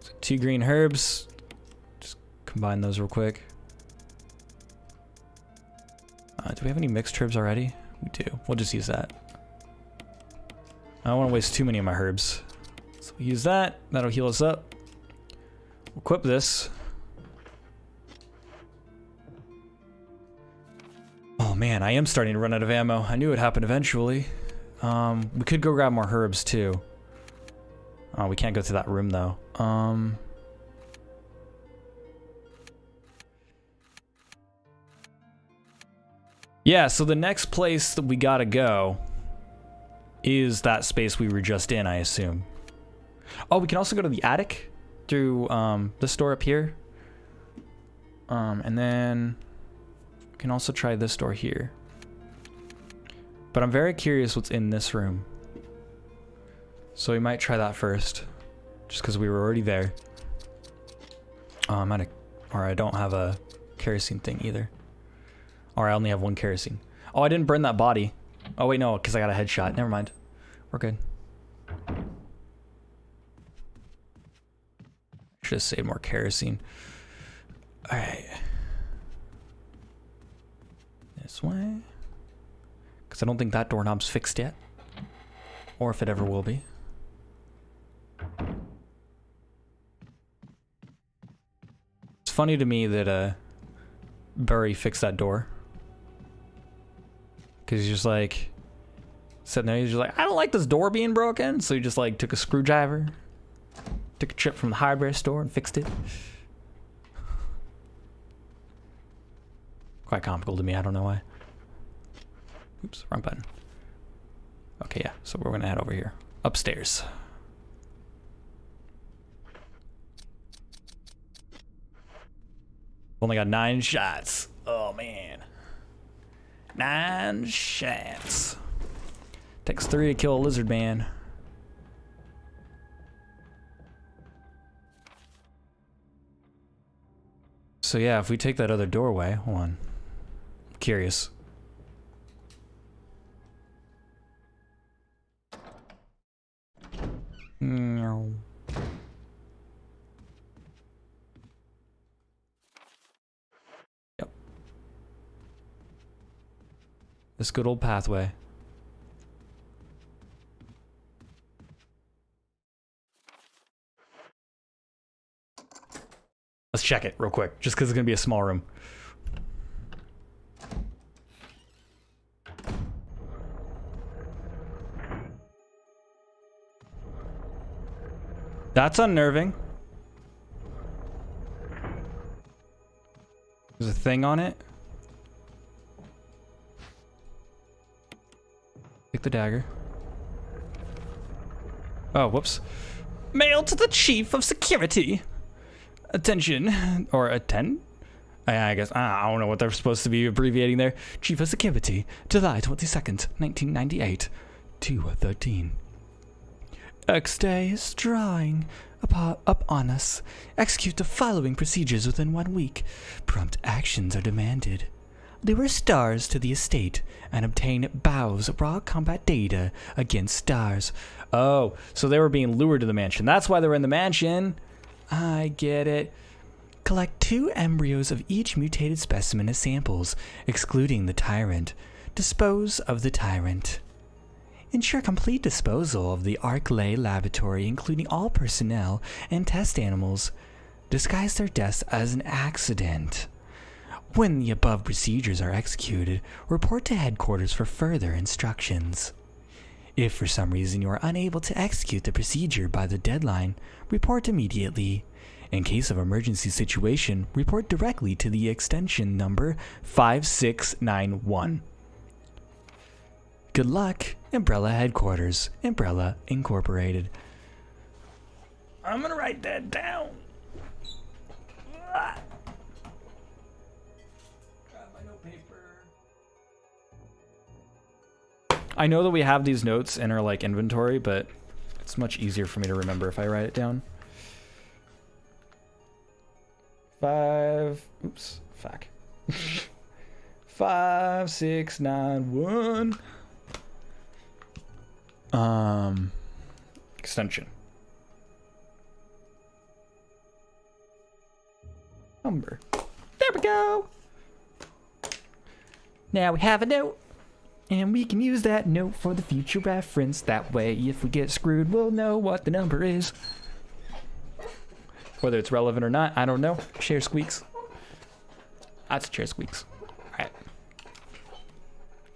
So two green herbs. Just combine those real quick. Uh, do we have any mixed herbs already? We do. We'll just use that. I don't want to waste too many of my herbs. So we use that. That'll heal us up. We'll equip this. Oh man, I am starting to run out of ammo. I knew it would happen eventually. Um, we could go grab more herbs too. Oh, we can't go through that room though. Um... Yeah, so the next place that we gotta go is that space we were just in, I assume. Oh, we can also go to the attic through um, this door up here. Um, and then we can also try this door here. But I'm very curious what's in this room. So we might try that first, just because we were already there. Oh, I'm out of, or I don't have a kerosene thing either. Or I only have one kerosene. Oh, I didn't burn that body. Oh wait, no, because I got a headshot. Never mind. We're good. Should have saved more kerosene. Alright. This way. Because I don't think that doorknob's fixed yet. Or if it ever will be. It's funny to me that uh, Barry fixed that door. Cause he's just like sitting there, he's just like, I don't like this door being broken. So he just like took a screwdriver, took a trip from the hardware store and fixed it. Quite comical to me, I don't know why. Oops, wrong button. Okay, yeah, so we're gonna head over here. Upstairs. Only got nine shots. Oh man. Nine shots. Takes three to kill a lizard man. So yeah, if we take that other doorway, hold on. I'm curious. No. Yep. This good old pathway. Let's check it real quick, just because it's going to be a small room. That's unnerving. There's a thing on it. Take the dagger. Oh, whoops. Mail to the chief of security. Attention. Or attend? I guess. I don't know what they're supposed to be abbreviating there. Chief of security. July twenty-second, nineteen ninety-eight. two thirteen. Next day is drawing up, up on us. Execute the following procedures within one week. Prompt actions are demanded. Lure STARS to the estate and obtain BOW's raw combat data against STARS. Oh, so they were being lured to the mansion. That's why they were in the mansion. I get it. Collect two embryos of each mutated specimen as samples, excluding the tyrant. Dispose of the tyrant. Ensure complete disposal of the Arclay laboratory, including all personnel and test animals. Disguise their deaths as an accident. When the above procedures are executed, report to headquarters for further instructions. If for some reason you are unable to execute the procedure by the deadline, report immediately. In case of emergency situation, report directly to the extension number five six nine one. Good luck, Umbrella Headquarters, Umbrella Incorporated. I'm gonna write that down. Ah. I know that we have these notes in our like inventory, but it's much easier for me to remember if I write it down. Five, oops, fuck. Five, six, nine, one. Um, extension. Number. There we go. Now we have a note. And we can use that note for the future reference. That way, if we get screwed, we'll know what the number is. Whether it's relevant or not, I don't know. Chair squeaks. That's chair squeaks. Alright.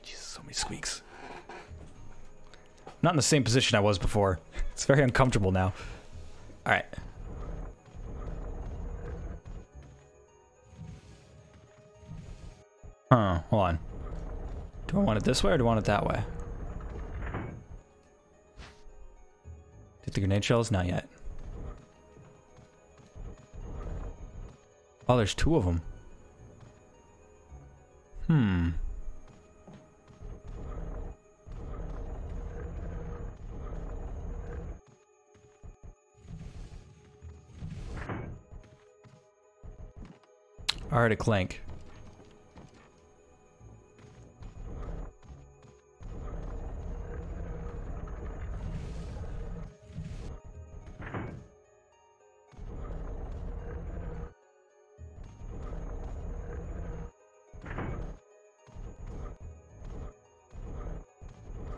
Jesus, so many squeaks. Not in the same position I was before. It's very uncomfortable now. Alright. Huh, hold on. Do I want it this way or do I want it that way? Did the grenade shells? Not yet. Oh, there's two of them. Hmm. I heard a clank.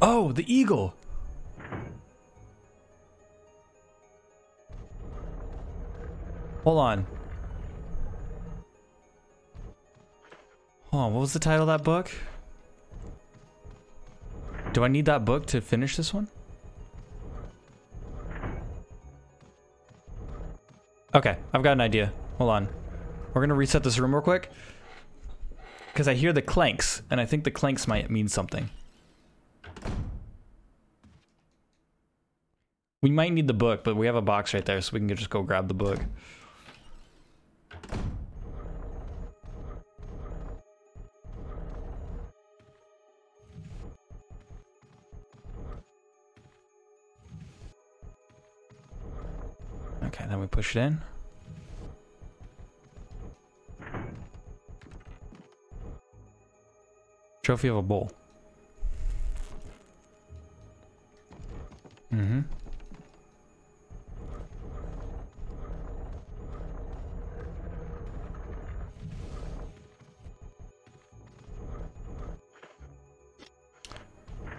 Oh, the eagle. Hold on. Hold on, what was the title of that book? Do I need that book to finish this one? Okay, I've got an idea. Hold on. We're gonna reset this room real quick. Because I hear the clanks, and I think the clanks might mean something. We might need the book, but we have a box right there, so we can just go grab the book. Okay, then we push it in. Trophy of a bowl. Mm-hmm.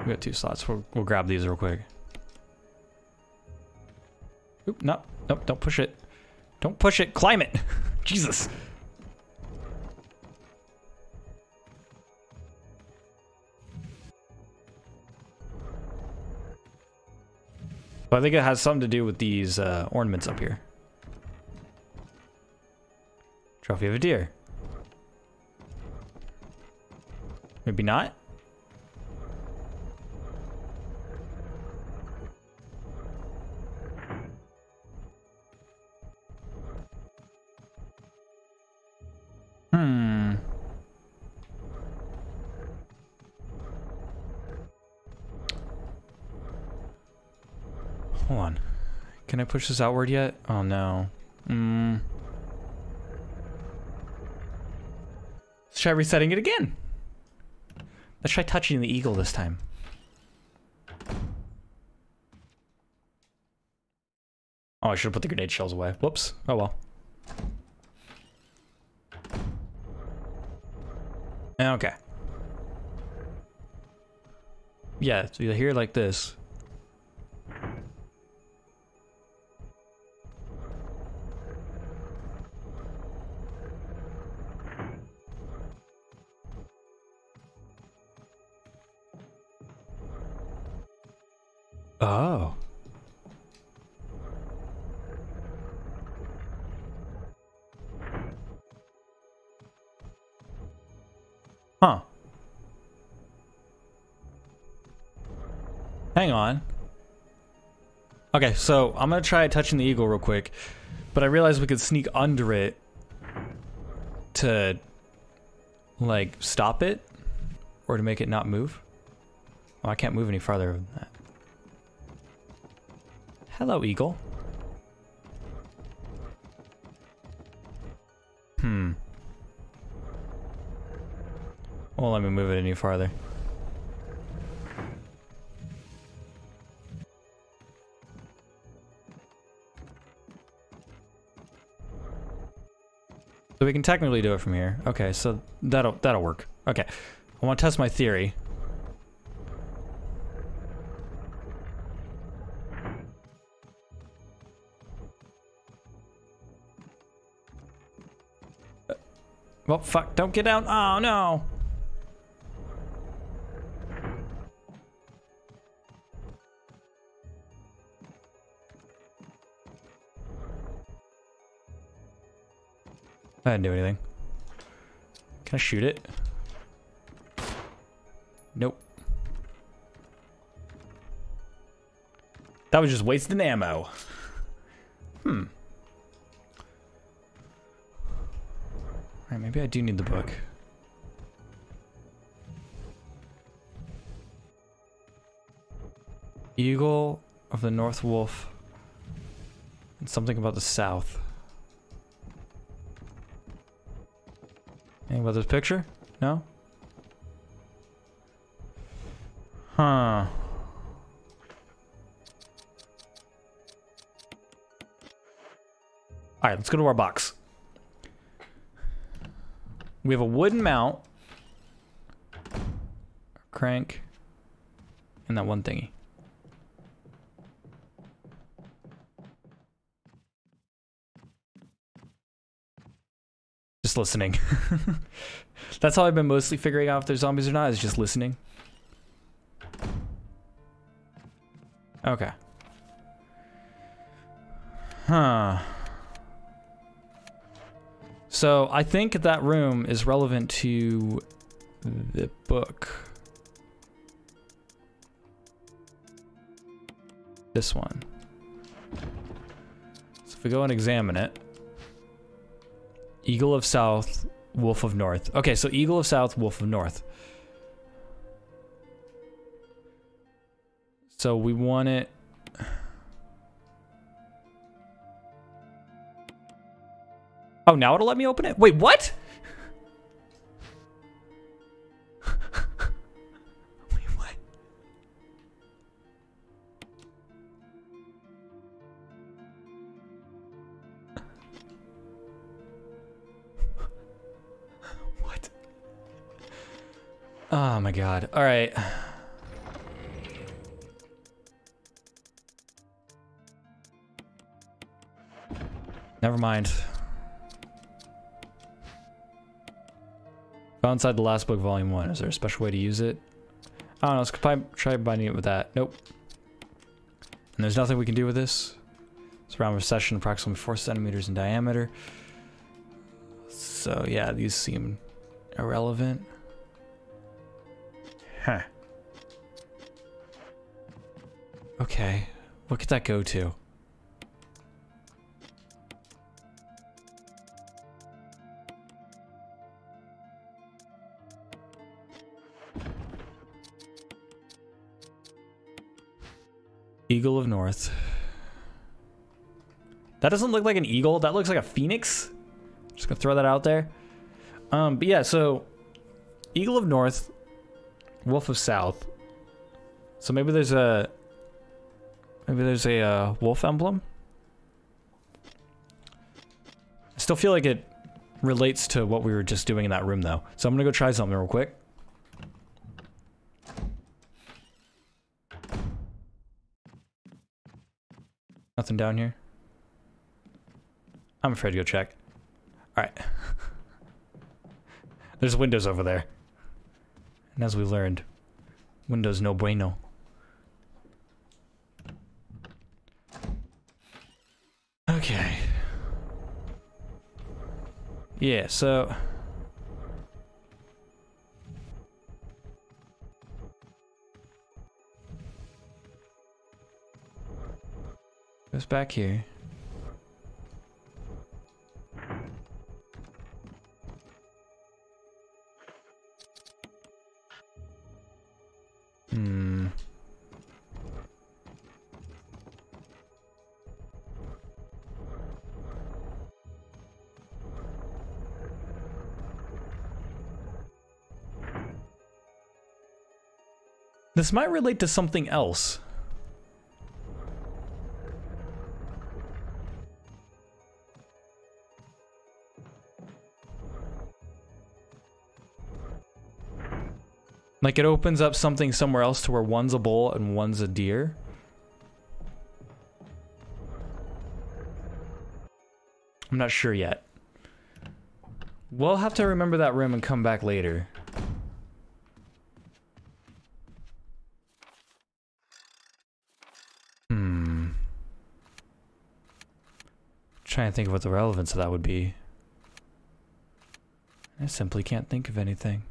We got two slots. We'll, we'll grab these real quick. Oop, no, nope, don't push it. Don't push it. Climb it. Jesus. But I think it has something to do with these uh, ornaments up here. Trophy of a deer. Maybe not. Hold on. Can I push this outward yet? Oh no. Mm. Let's try resetting it again. Let's try touching the eagle this time. Oh, I should have put the grenade shells away. Whoops. Oh well. Okay. Yeah, so you'll hear like this. Oh. Huh. Hang on. Okay, so I'm gonna try touching the eagle real quick, but I realized we could sneak under it to like stop it or to make it not move. Oh, I can't move any farther than that. Hello, eagle. Hmm. Well, let me move it any farther. So we can technically do it from here. Okay, so that'll that'll work. Okay. I want to test my theory. Well, fuck, don't get down. Oh, no. I didn't do anything. Can I shoot it? Nope. That was just wasting ammo. Hmm. Alright, maybe I do need the book. Eagle of the North Wolf. And something about the South. Anything about this picture? No? Huh. Alright, let's go to our box. We have a wooden mount, a crank, and that one thingy. Just listening. That's how I've been mostly figuring out if there's zombies or not, is just listening. Okay. Huh. So I think that room is relevant to the book. This one. So if we go and examine it. Eagle of South, Wolf of North. Okay, so Eagle of South, Wolf of North. So we want it... Oh, now it'll let me open it? Wait, what? Wait, what? What? Oh my god. All right. Never mind. Inside the last book, volume one. Is there a special way to use it? I don't know. Let's try, try binding it with that. Nope. And there's nothing we can do with this. It's around recession, approximately four centimeters in diameter. So yeah, these seem irrelevant. Huh. Okay. What could that go to? Eagle of North. That doesn't look like an eagle. That looks like a phoenix. Just gonna throw that out there. Um, but yeah, so Eagle of North, Wolf of South. So maybe there's a maybe there's a uh, wolf emblem. I still feel like it relates to what we were just doing in that room, though. So I'm gonna go try something real quick. nothing down here? I'm afraid to go check. Alright. There's windows over there. And as we learned, windows no bueno. Okay. Yeah, so... goes back here. Hmm. This might relate to something else. Like it opens up something somewhere else to where one's a bull and one's a deer. I'm not sure yet. We'll have to remember that room and come back later. Hmm. Trying to think of what the relevance of that would be. I simply can't think of anything.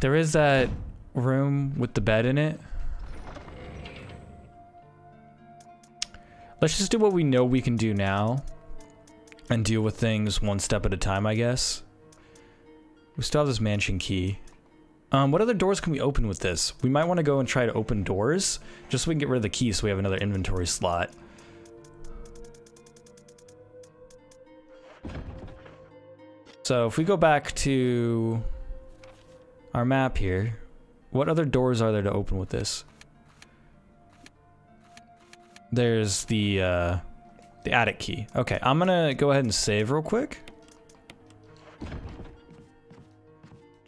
There is that room with the bed in it. Let's just do what we know we can do now and deal with things one step at a time, I guess. We still have this mansion key. Um, what other doors can we open with this? We might want to go and try to open doors just so we can get rid of the key so we have another inventory slot. So if we go back to... our map here. What other doors are there to open with this? There's the uh, the attic key. Okay, I'm gonna go ahead and save real quick.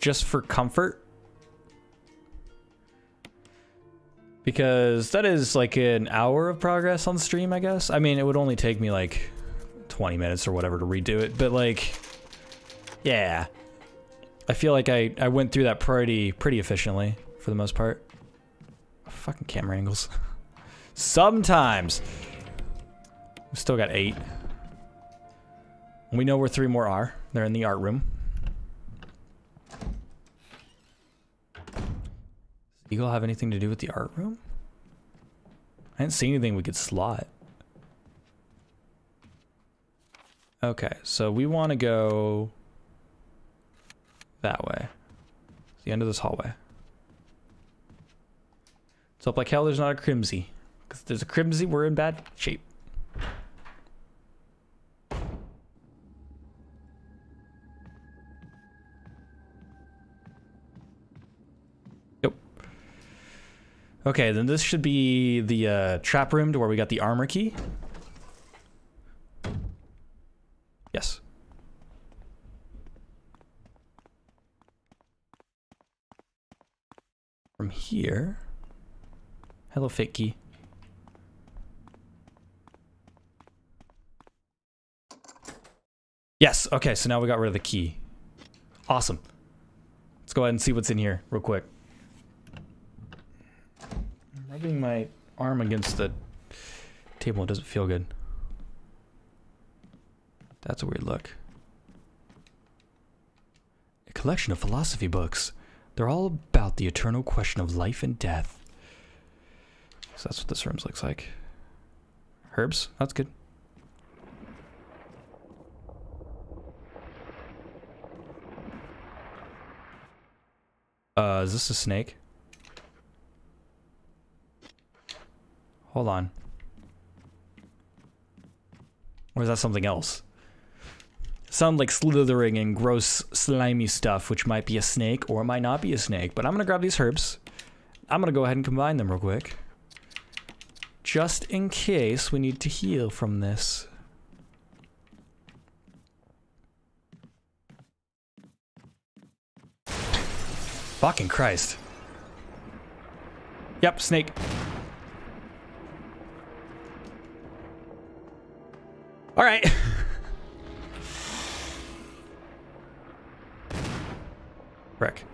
Just for comfort. Because that is like an hour of progress on stream, I guess. I mean, it would only take me like twenty minutes or whatever to redo it, but like, yeah. I feel like I, I went through that pretty, pretty efficiently, for the most part. Fucking camera angles. Sometimes! We still got eight. We know where three more are. They're in the art room. Does Eagle have anything to do with the art room? I didn't see anything we could slot. Okay, so we want to go... that way. It's the end of this hallway. It's up like hell there's not a crimsy. Because if there's a crimsy, we're in bad shape. Nope. Okay, then this should be the uh, trap room to where we got the armor key. Yes. From here, hello fake key. Yes, okay, so now we got rid of the key. Awesome. Let's go ahead and see what's in here real quick. I'm rubbing my arm against the table, it doesn't feel good. That's a weird look. A collection of philosophy books. They're all about the eternal question of life and death. So that's what this room looks like. Herbs? That's good. Uh, is this a snake? Hold on. Or is that something else? Sound like slithering and gross, slimy stuff, which might be a snake or might not be a snake. But I'm gonna grab these herbs. I'm gonna go ahead and combine them real quick. Just in case we need to heal from this. Fucking Christ. Yep, snake. All right. Frick.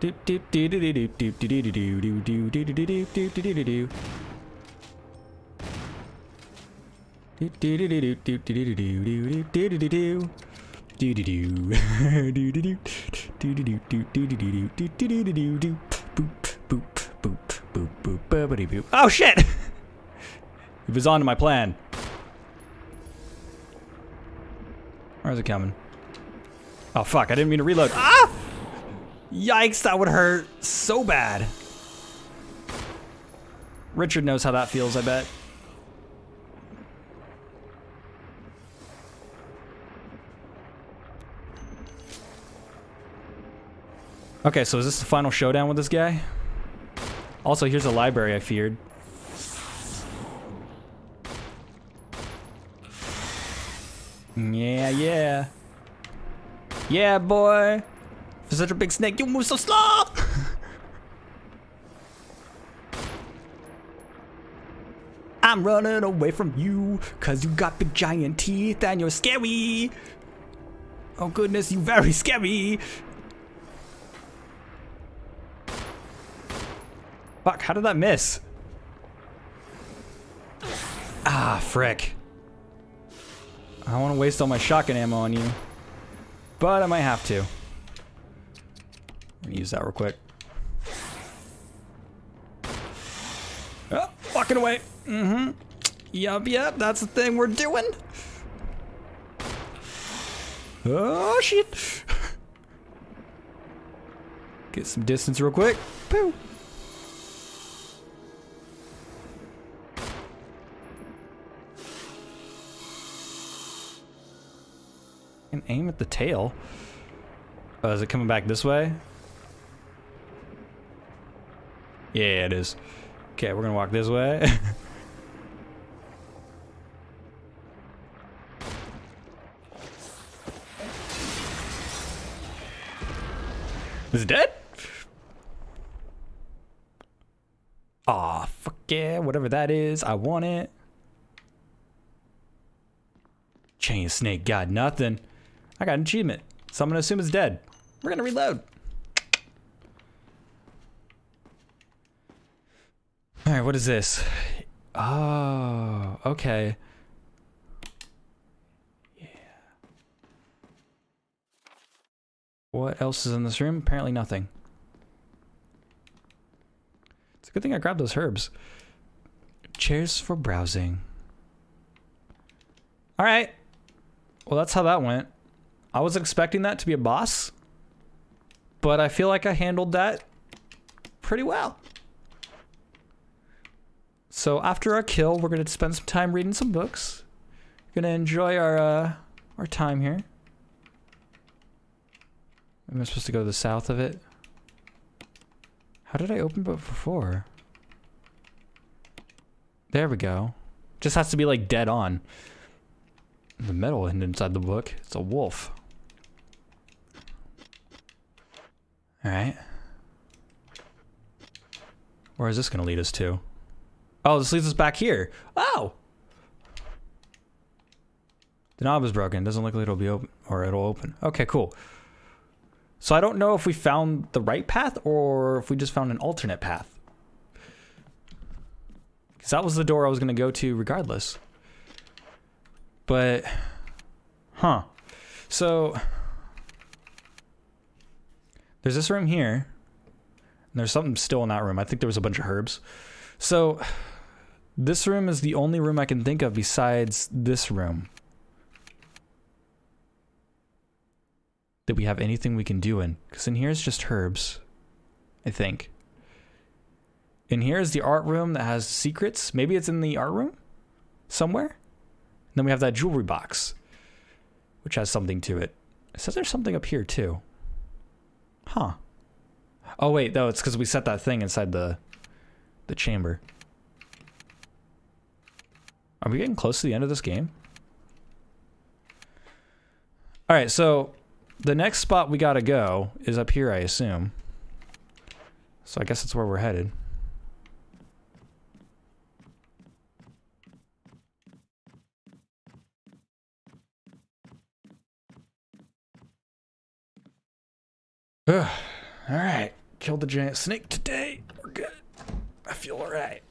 Do do do do do do do do do do do do do do do do do. Do do do do do do do do do do do. Do do do do do do do do do do do do do do. Boop boop boop boop boop boopity boop. Oh shit! It was on to my plan. Where's it coming? Oh fuck! I didn't mean to reload. Ah! Yikes! That would hurt so bad. Richard knows how that feels, I bet. Okay, so is this the final showdown with this guy? Also, here's a library I feared. Yeah, yeah. Yeah, boy! For such a big snake, you move so slow! I'm running away from you, cause you got big giant teeth and you're scary! Oh goodness, you very scary! Fuck, how did that miss? Ah, frick. I don't want to waste all my shotgun ammo on you. But I might have to. I'm gonna use that real quick. Oh, walking away. Mm-hmm. Yup, yup, that's the thing we're doing. Oh, shit. Get some distance real quick. Pooh. Aim at the tail. Oh, is it coming back this way? Yeah, it is. Okay, we're gonna walk this way. Is it dead? Aw, fuck yeah, whatever that is, I want it. Chain snake got nothing. I got an achievement, so I'm gonna assume it's dead. We're gonna reload. All right, what is this? Oh, okay. Yeah. What else is in this room? Apparently nothing. It's a good thing I grabbed those herbs. Chairs for browsing. All right. Well, that's how that went. I was expecting that to be a boss, but I feel like I handled that pretty well. So after our kill, we're gonna spend some time reading some books. We're gonna enjoy our uh, our time here. Am I supposed to go to the south of it? How did I open book before? There we go. Just has to be like dead on. The metal hidden inside the book. It's a wolf. Alright. Where is this going to lead us to? Oh, this leads us back here. Oh! The knob is broken. Doesn't look like it'll be open. Or it'll open. Okay, cool. So I don't know if we found the right path or if we just found an alternate path. Because that was the door I was going to go to regardless. But, huh. So, there's this room here. And there's something still in that room. I think there was a bunch of herbs. So, this room is the only room I can think of besides this room that we have anything we can do in. Because in here is just herbs, I think. In here is the art room that has secrets. Maybe it's in the art room somewhere? Then we have that jewelry box, which has something to it. It says there's something up here too. Huh. Oh wait, no, it's because we set that thing inside the the chamber. Are we getting close to the end of this game? All right, so the next spot we gotta go is up here, I assume. So I guess that's where we're headed. Ugh. All right, killed the giant snake today. We're good. I feel all right.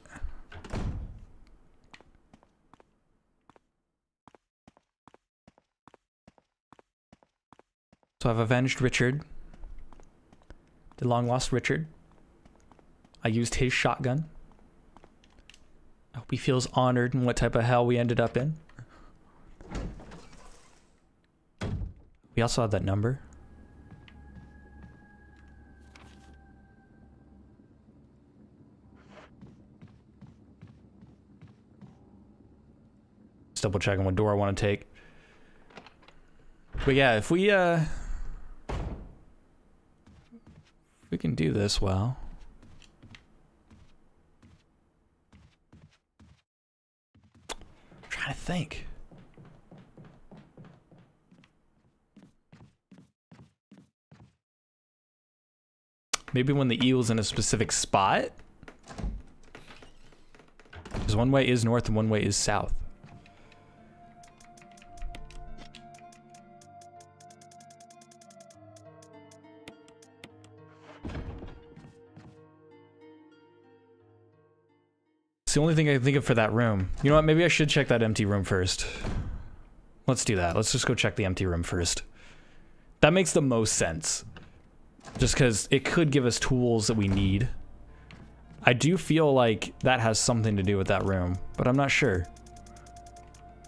So I've avenged Richard, the long-lost Richard. I used his shotgun. I hope he feels honored in what type of hell we ended up in. We also have that number. Just double checking what door I want to take. But yeah, if we, uh... we can do this well. I'm trying to think. Maybe when the eel's in a specific spot? Because one way is north and one way is south. The only thing I can think of for that room. You know what? Maybe I should check that empty room first. Let's do that. Let's just go check the empty room first. That makes the most sense. Just because it could give us tools that we need. I do feel like that has something to do with that room, but I'm not sure.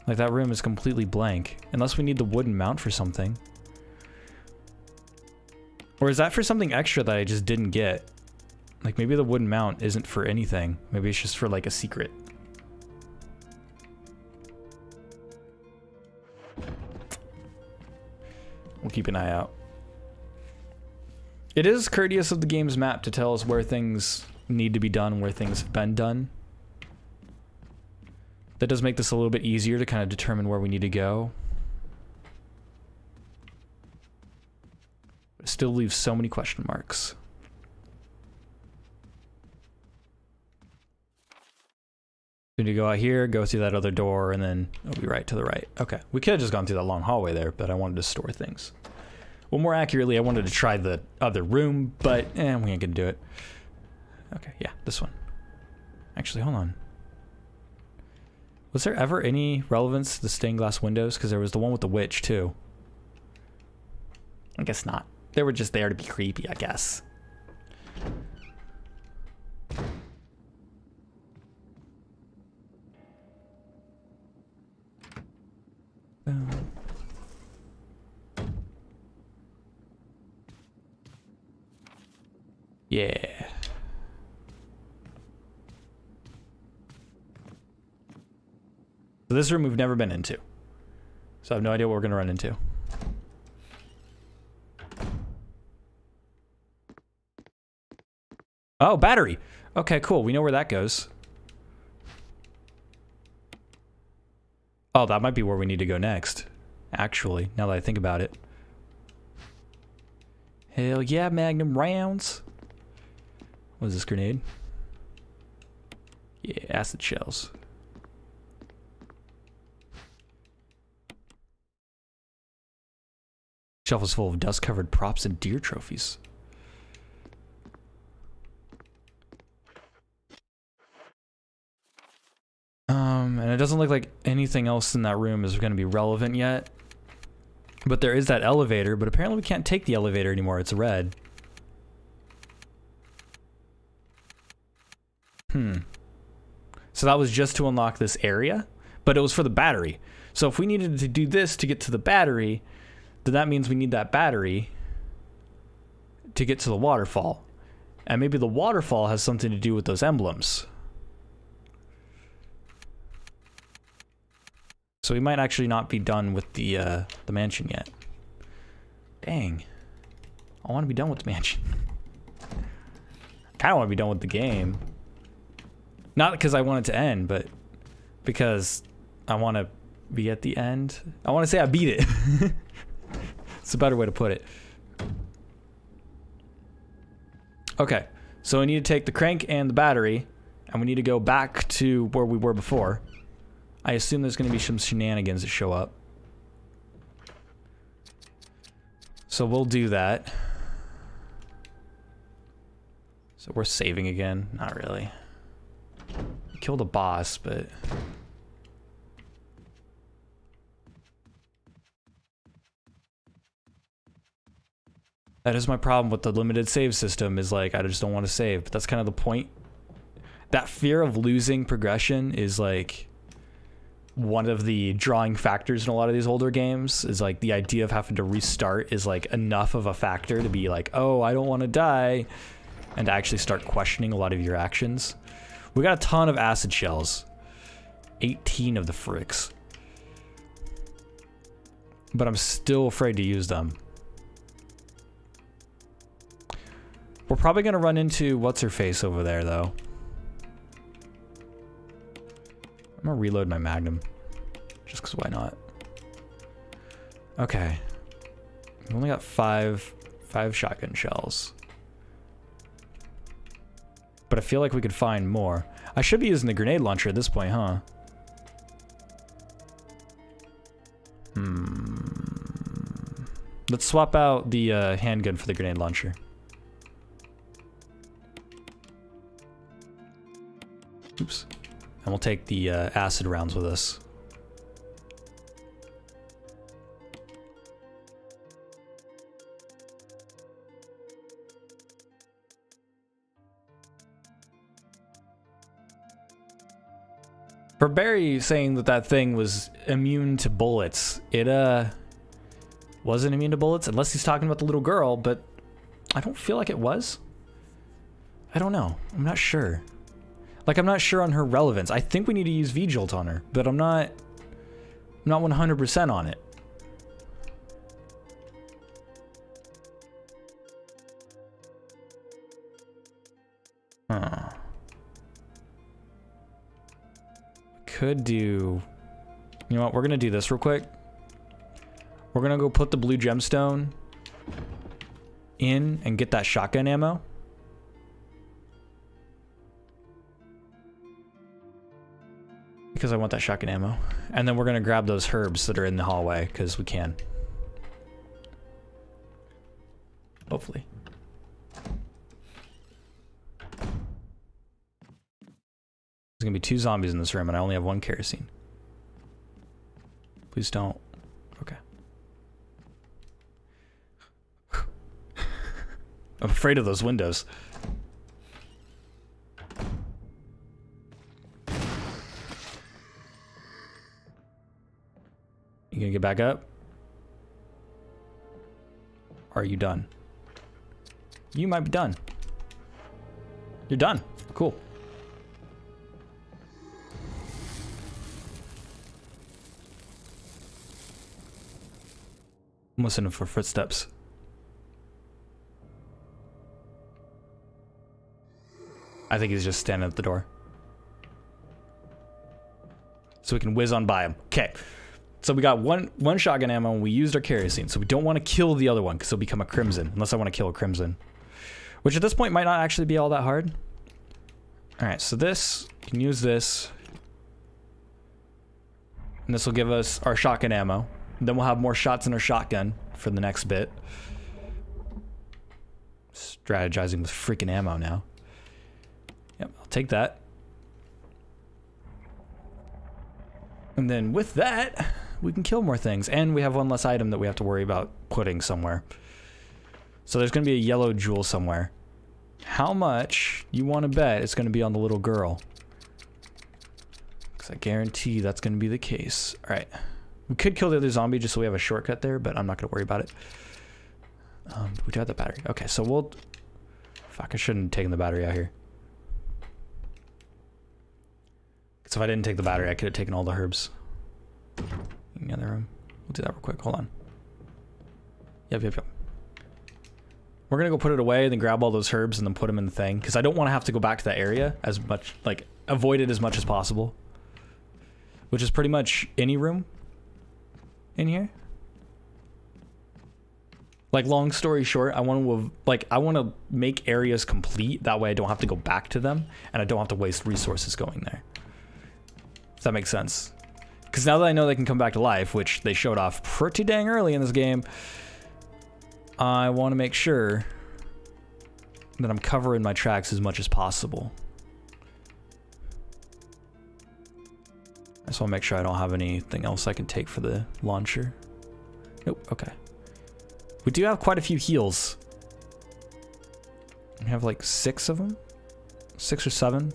Like, that room is completely blank. Unless we need the wooden mount for something. Or is that for something extra that I just didn't get? Like, maybe the wooden mount isn't for anything. Maybe it's just for, like, a secret. We'll keep an eye out. It is courteous of the game's map to tell us where things need to be done, where things have been done. That does make this a little bit easier to kind of determine where we need to go. It still leaves so many question marks. We need to go out here, go through that other door, and then it'll be right to the right. Okay, we could have just gone through that long hallway there, but I wanted to store things. Well, more accurately, I wanted to try the other room, but eh, we ain't gonna do it. Okay, yeah, this one. Actually, hold on. Was there ever any relevance to the stained glass windows? Because there was the one with the witch, too. I guess not. They were just there to be creepy, I guess. Um. Yeah. So this room we've never been into. So I have no idea what we're gonna run into. Oh, battery! Okay, cool. We know where that goes. Oh, that might be where we need to go next, actually, now that I think about it. Hell yeah, Magnum rounds. What is this, grenade? Yeah, acid shells. Shelf is full of dust-covered props and deer trophies. Um, and it doesn't look like anything else in that room is going to be relevant yet. But there is that elevator, but apparently we can't take the elevator anymore. It's red. Hmm. So that was just to unlock this area, but it was for the battery. So if we needed to do this to get to the battery, then that means we need that battery to get to the waterfall. And maybe the waterfall has something to do with those emblems. So we might actually not be done with the uh, the mansion yet. Dang. I want to be done with the mansion. I kind of want to be done with the game. Not because I want it to end, but because I want to be at the end. I want to say I beat it. It's a better way to put it. Okay, so we need to take the crank and the battery, and we need to go back to where we were before. I assume there's going to be some shenanigans that show up. So we'll do that. So we're saving again? Not really. We killed a boss, but... that is my problem with the limited save system, is like, I just don't want to save, but that's kind of the point. That fear of losing progression is like one of the drawing factors in a lot of these older games, is like the idea of having to restart is like enough of a factor to be like, oh, I don't want to die, and to actually start questioning a lot of your actions. We got a ton of acid shells. eighteen of the fricks. But I'm still afraid to use them. We're probably going to run into what's-her-face over there, though. I'm going to reload my Magnum. Just because why not? Okay. We only got five, five shotgun shells. But I feel like we could find more. I should be using the grenade launcher at this point, huh? Hmm. Let's swap out the uh, handgun for the grenade launcher. Oops. And we'll take the uh, acid rounds with us. For Barry saying that that thing was immune to bullets, it uh wasn't immune to bullets, unless he's talking about the little girl, but I don't feel like it was. I don't know. I'm not sure. Like, I'm not sure on her relevance. I think we need to use V-Jolt on her, but I'm not... I'm not one hundred percent on it. Huh. Could do... You know what? We're gonna do this real quick. We're gonna go put the blue gemstone in and get that shotgun ammo. Because I want that shotgun ammo. And then we're gonna grab those herbs that are in the hallway, because we can. Hopefully. There's gonna be two zombies in this room, and I only have one kerosene. Please don't. Okay. I'm afraid of those windows. You gonna get back up? Are you done? You might be done. You're done. Cool. I'm listening for footsteps. I think he's just standing at the door. So we can whiz on by him. Okay. So we got one one shotgun ammo and we used our kerosene. So we don't want to kill the other one because it'll become a crimson. Unless I want to kill a crimson. Which at this point might not actually be all that hard. Alright, so this, you can use this. And this will give us our shotgun ammo. And then we'll have more shots in our shotgun for the next bit. Strategizing with freaking ammo now. Yep, I'll take that. And then with that, we can kill more things. And we have one less item that we have to worry about putting somewhere. So there's going to be a yellow jewel somewhere. How much you want to bet it's going to be on the little girl? Because I guarantee that's going to be the case. All right. We could kill the other zombie just so we have a shortcut there, but I'm not going to worry about it. Um, we do have the battery. Okay, so we'll... Fuck, I shouldn't have taken the battery out here. So if I didn't take the battery, I could have taken all the herbs. In the other room. We'll do that real quick. Hold on. Yep, yep, yep. We're going to go put it away, then grab all those herbs, and then put them in the thing. Because I don't want to have to go back to that area as much... Like, avoid it as much as possible. Which is pretty much any room in here. Like, long story short, I want to like I want to make areas complete. That way I don't have to go back to them and I don't have to waste resources going there. If that makes sense. Because now that I know they can come back to life, which they showed off pretty dang early in this game, I want to make sure that I'm covering my tracks as much as possible. I just want to make sure I don't have anything else I can take for the launcher. Nope, okay. We do have quite a few heals. We have like six of them? Six or seven?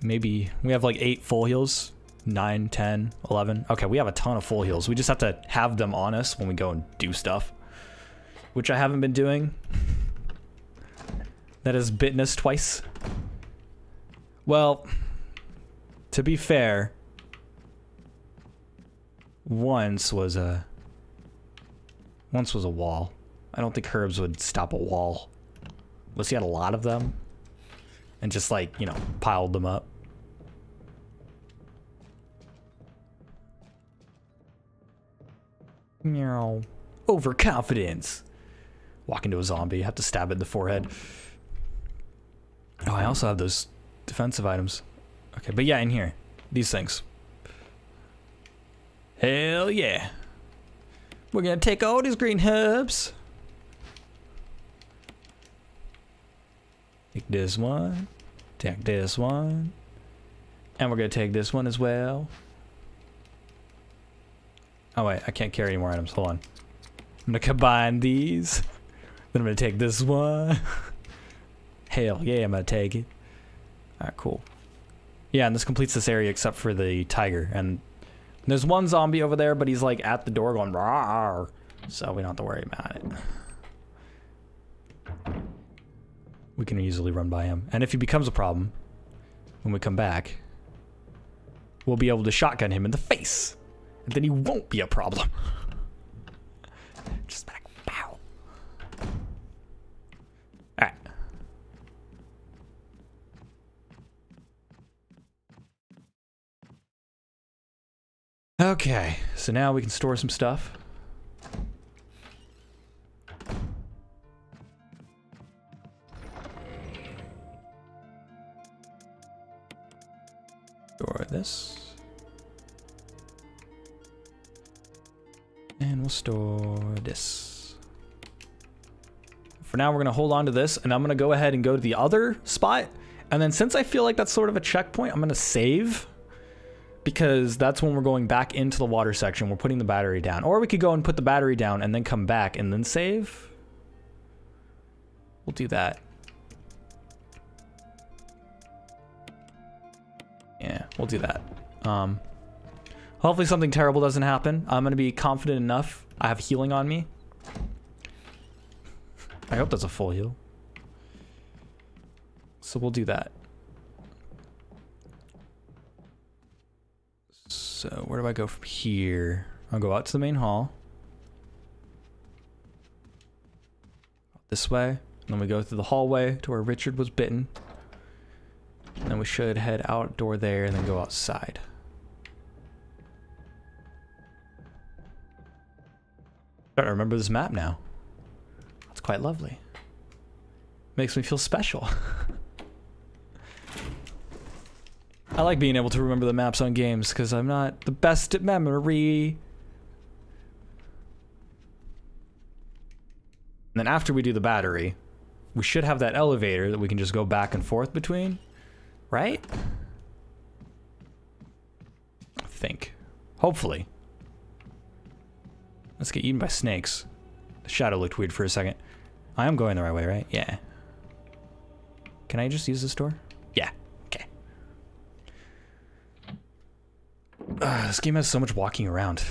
Maybe. We have like eight full heals. Nine, ten, eleven. Okay, we have a ton of full heals. We just have to have them on us when we go and do stuff. Which I haven't been doing. That has bitten us twice. Well, to be fair, once was a... Once was a wall. I don't think Herbs would stop a wall. Unless he had a lot of them. And just like, you know, piled them up. Meow. Overconfidence. Walk into a zombie. Have to stab it in the forehead. Oh, I also have those defensive items. Okay, but yeah, in here. These things. Hell yeah. We're gonna take all these green herbs. Take this one. Take this one. And we're gonna take this one as well. Oh wait, I can't carry any more items. Hold on. I'm gonna combine these. Then I'm gonna take this one. Hell yeah, I'm gonna take it. Alright, cool. Yeah, and this completes this area except for the tiger. And there's one zombie over there, but he's like at the door going rawr, so we don't have to worry about it. We can easily run by him, and if he becomes a problem when we come back, we'll be able to shotgun him in the face, and then he won't be a problem. Just like pow. All right. Okay, so now we can store some stuff. Store this. And we'll store this. For now, we're going to hold on to this, and I'm going to go ahead and go to the other spot. And then since I feel like that's sort of a checkpoint, I'm going to save. Because that's when we're going back into the water section. We're putting the battery down. Or we could go and put the battery down and then come back and then save. We'll do that. Yeah, we'll do that. Um, hopefully something terrible doesn't happen. I'm going to be confident enough. I have healing on me. I hope that's a full heal. So we'll do that. So where do I go from here? I'll go out to the main hall. This way. And then we go through the hallway to where Richard was bitten. And then we should head outdoor there and then go outside. I'm starting to remember this map now. It's quite lovely. Makes me feel special. I like being able to remember the maps on games because I'm not the best at memory. And then after we do the battery, we should have that elevator that we can just go back and forth between, right? I think. Hopefully. Let's get eaten by snakes. The shadow looked weird for a second. I am going the right way, right? Yeah. Can I just use this door? Yeah. Uh, this game has so much walking around.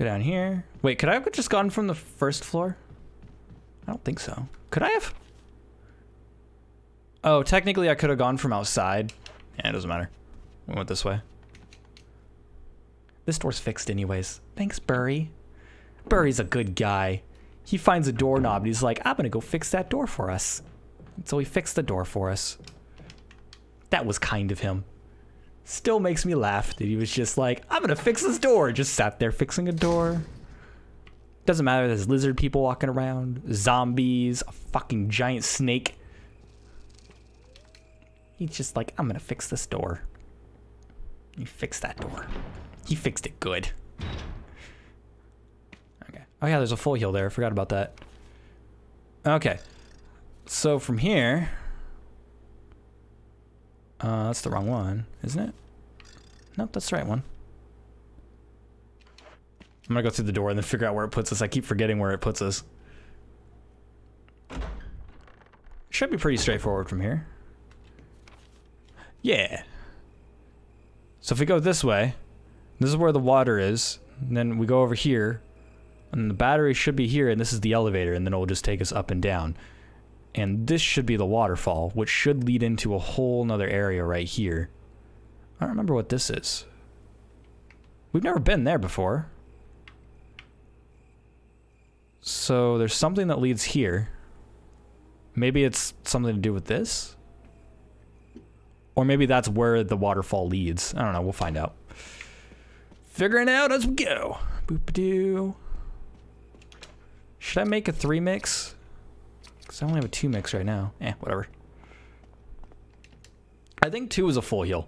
Go down here. Wait, could I have just gone from the first floor? I don't think so. Could I have? Oh, technically I could have gone from outside. Yeah, it doesn't matter. We went this way. This door's fixed anyways. Thanks, Barry. Barry's a good guy. He finds a doorknob and he's like, I'm gonna go fix that door for us. So he fixed the door for us. That was kind of him. Still makes me laugh that he was just like, I'm gonna fix this door. Just sat there fixing a door. Doesn't matter, there's lizard people walking around, zombies, a fucking giant snake. He's just like, I'm gonna fix this door. He fixed that door. He fixed it good. Okay. Oh yeah, there's a full heal there. I forgot about that. Okay. So from here... Uh, that's the wrong one, isn't it? Nope, that's the right one. I'm gonna go through the door and then figure out where it puts us. I keep forgetting where it puts us. Should be pretty straightforward from here. Yeah. So if we go this way, this is where the water is, and then we go over here, and the battery should be here, and this is the elevator, and then it'll just take us up and down. And this should be the waterfall, which should lead into a whole nother area right here. I don't remember what this is. We've never been there before. So there's something that leads here. Maybe it's something to do with this? Or maybe that's where the waterfall leads. I don't know, we'll find out. Figuring out as we go. Boop-a-doo. Should I make a three mix? Because I only have a two mix right now. Eh, whatever. I think two is a full heal.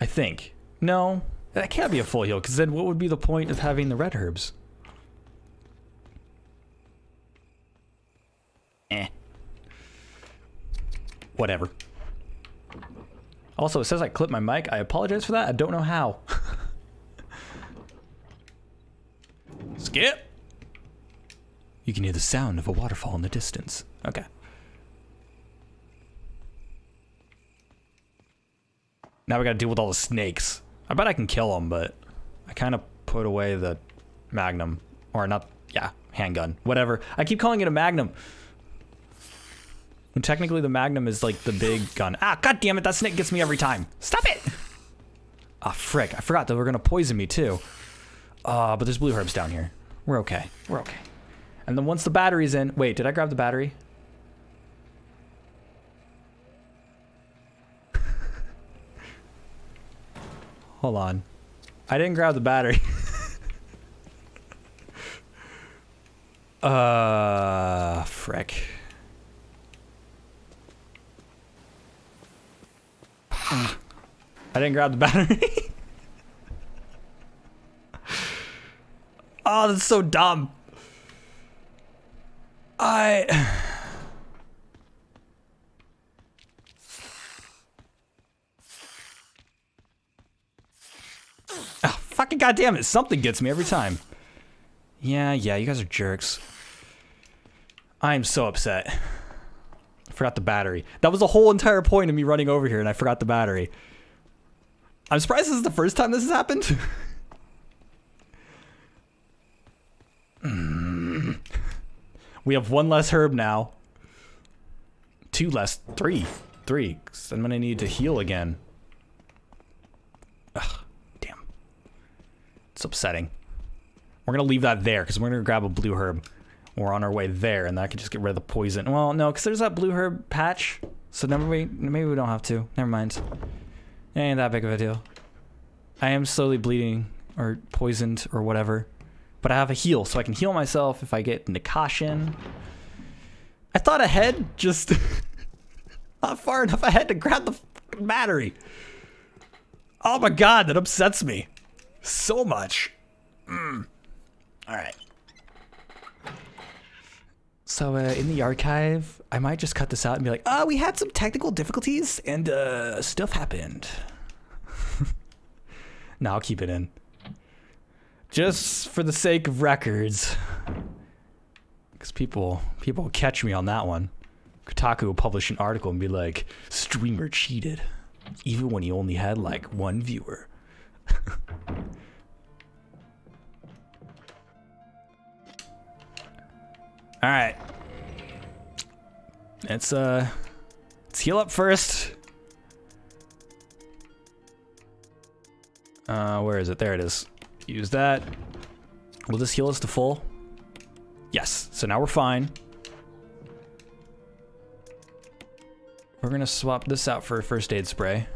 I think. No, that can't be a full heal, because then what would be the point of having the red herbs? Eh. Whatever. Also, it says I clipped my mic. I apologize for that. I don't know how. Skip! You can hear the sound of a waterfall in the distance. Okay. Now we gotta deal with all the snakes. I bet I can kill them, but I kind of put away the magnum. Or not, yeah, handgun. Whatever. I keep calling it a magnum. And technically the magnum is like the big gun. Ah, god damn it, that snake gets me every time. Stop it! Ah, frick. I forgot that they were gonna poison me too. Uh, but there's blue herbs down here. We're okay. We're okay. And then once the battery's in... Wait, did I grab the battery? Hold on. I didn't grab the battery. uh, frick. I didn't grab the battery. Oh, that's so dumb. I... Oh, fucking goddamn it! Something gets me every time. Yeah, yeah, you guys are jerks. I am so upset. I forgot the battery. That was the whole entire point of me running over here, and I forgot the battery. I'm surprised this is the first time this has happened. mm. We have one less herb now. Two less. Three. Three. I'm gonna need to heal again. Ugh. Damn. It's upsetting. We're gonna leave that there because we're gonna grab a blue herb. We're on our way there and that could just get rid of the poison. Well, no, because there's that blue herb patch. So never we, maybe we don't have to. Never mind. It ain't that big of a deal. I am slowly bleeding or poisoned or whatever. But I have a heal, so I can heal myself if I get into caution. I thought ahead, just not far enough ahead to grab the fucking battery. Oh my god, that upsets me. So much. Mm. Alright. So uh, in the archive, I might just cut this out and be like, oh, we had some technical difficulties and uh, stuff happened. No, I'll keep it in. Just for the sake of records. Because people, people will catch me on that one. Kotaku will publish an article and be like, streamer cheated. Even when he only had like one viewer. Alright. Let's, uh, let's heal up first. Uh, where is it? There it is. Use that. Will this heal us to full? Yes. So now we're fine. We're gonna swap this out for a first aid spray.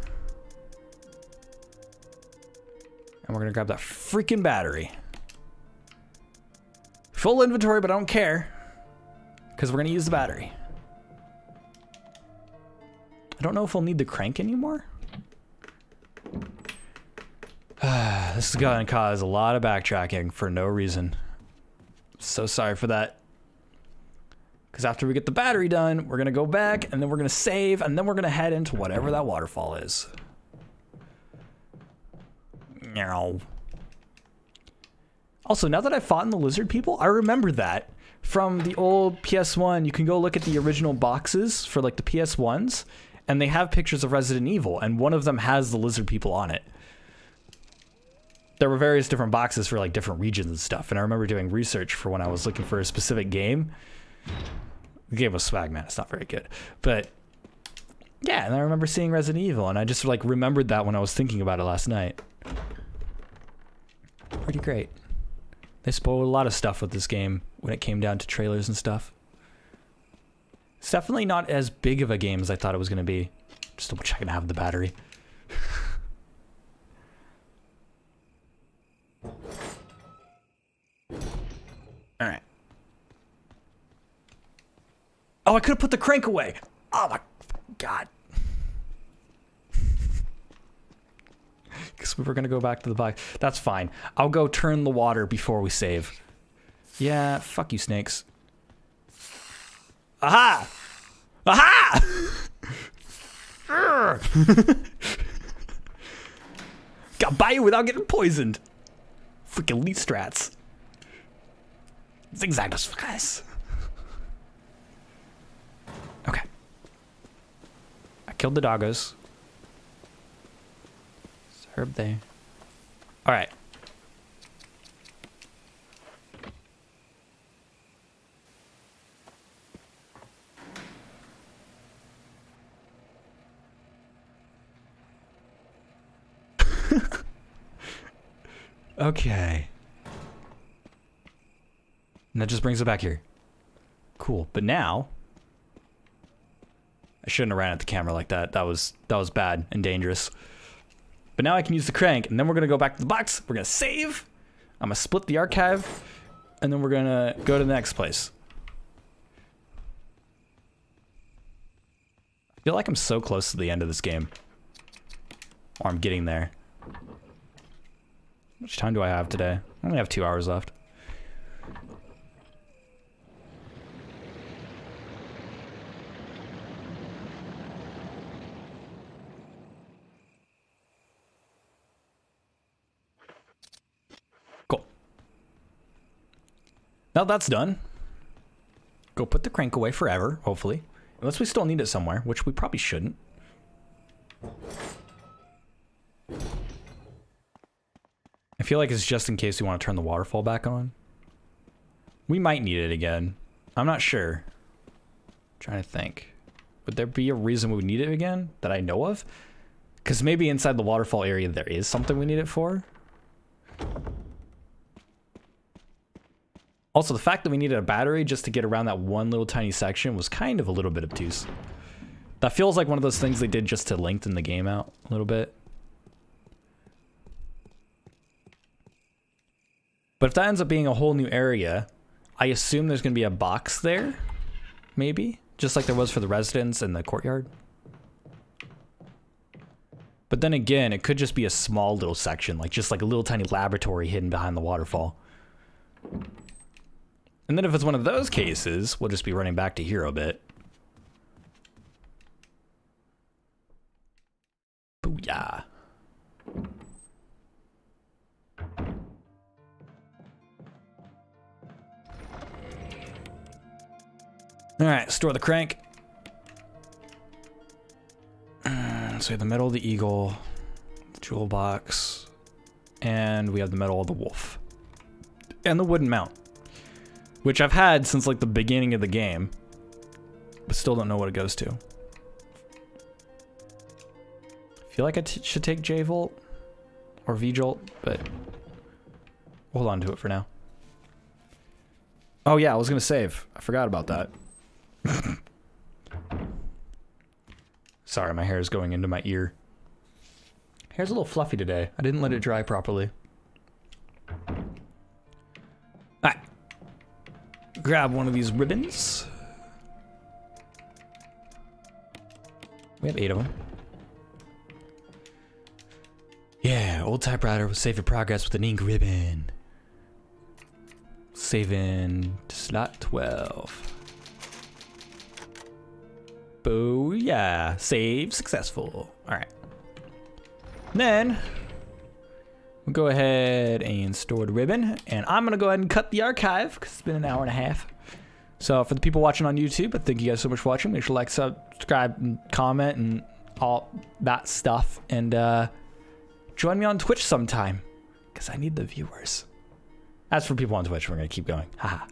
And we're gonna grab that freaking battery. Full inventory, but I don't care. Because we're gonna use the battery. I don't know if we'll need the crank anymore. This is gonna cause a lot of backtracking for no reason. So sorry for that. Because after we get the battery done, we're gonna go back and then we're gonna save and then we're gonna head into whatever that waterfall is. Meow. Also, now that I fought in the lizard people, I remember that from the old P S one. You can go look at the original boxes for like the P S ones and they have pictures of Resident Evil and one of them has the lizard people on it. There were various different boxes for like different regions and stuff, and I remember doing research for when I was looking for a specific game. The game was Swagman, it's not very good. But yeah, and I remember seeing Resident Evil, and I just like remembered that when I was thinking about it last night. Pretty great. They spoiled a lot of stuff with this game when it came down to trailers and stuff. It's definitely not as big of a game as I thought it was gonna be. Just double checking to have the battery. Alright. Oh, I could have put the crank away! Oh my god. Because we were gonna go back to the box. That's fine. I'll go turn the water before we save. Yeah, fuck you, snakes. Aha! Aha! Got by you without getting poisoned. Freaking elite strats. Zigzag us, guys. Okay. I killed the doggos. There's a herb there. Alright. Okay. And that just brings it back here. Cool. But now I shouldn't have ran at the camera like that. That was that was bad and dangerous. But now I can use the crank, and then we're gonna go back to the box. We're gonna save. I'm gonna split the archive, and then we're gonna go to the next place. I feel like I'm so close to the end of this game. Or I'm getting there. How much time do I have today? I only have two hours left. Cool. Now that's done. Go put the crank away forever, hopefully. Unless we still need it somewhere, which we probably shouldn't. I feel like it's just in case we want to turn the waterfall back on. We might need it again. I'm not sure. I'm trying to think. Would there be a reason we would need it again that I know of? Because maybe inside the waterfall area there is something we need it for. Also, the fact that we needed a battery just to get around that one little tiny section was kind of a little bit obtuse. That feels like one of those things they did just to lengthen the game out a little bit. But if that ends up being a whole new area, I assume there's going to be a box there, maybe? Just like there was for the residents and the courtyard. But then again, it could just be a small little section, like just like a little tiny laboratory hidden behind the waterfall. And then if it's one of those cases, we'll just be running back to Hero Bit. Booyah. Alright, store the crank. So we have the metal of the eagle, the jewel box, and we have the metal of the wolf. And the wooden mount, which I've had since like the beginning of the game, but still don't know what it goes to. I feel like I t should take J-Volt or V-Jolt, but hold on to it for now. Oh yeah, I was gonna save. I forgot about that. Sorry, my hair is going into my ear. Hair's a little fluffy today. I didn't let it dry properly. grab one of these ribbons. We have eight of them. Yeah, old typewriter was saving progress with an ink ribbon. Saving to slot twelve. Booyah! Save successful. Alright. Then, we'll go ahead and store the ribbon. And I'm going to go ahead and cut the archive because it's been an hour and a half. So, for the people watching on YouTube, I thank you guys so much for watching. Make sure to like, subscribe, and comment, and all that stuff. And, uh,. join me on Twitch sometime, because I need the viewers. As for people on Twitch, we're going to keep going. Haha.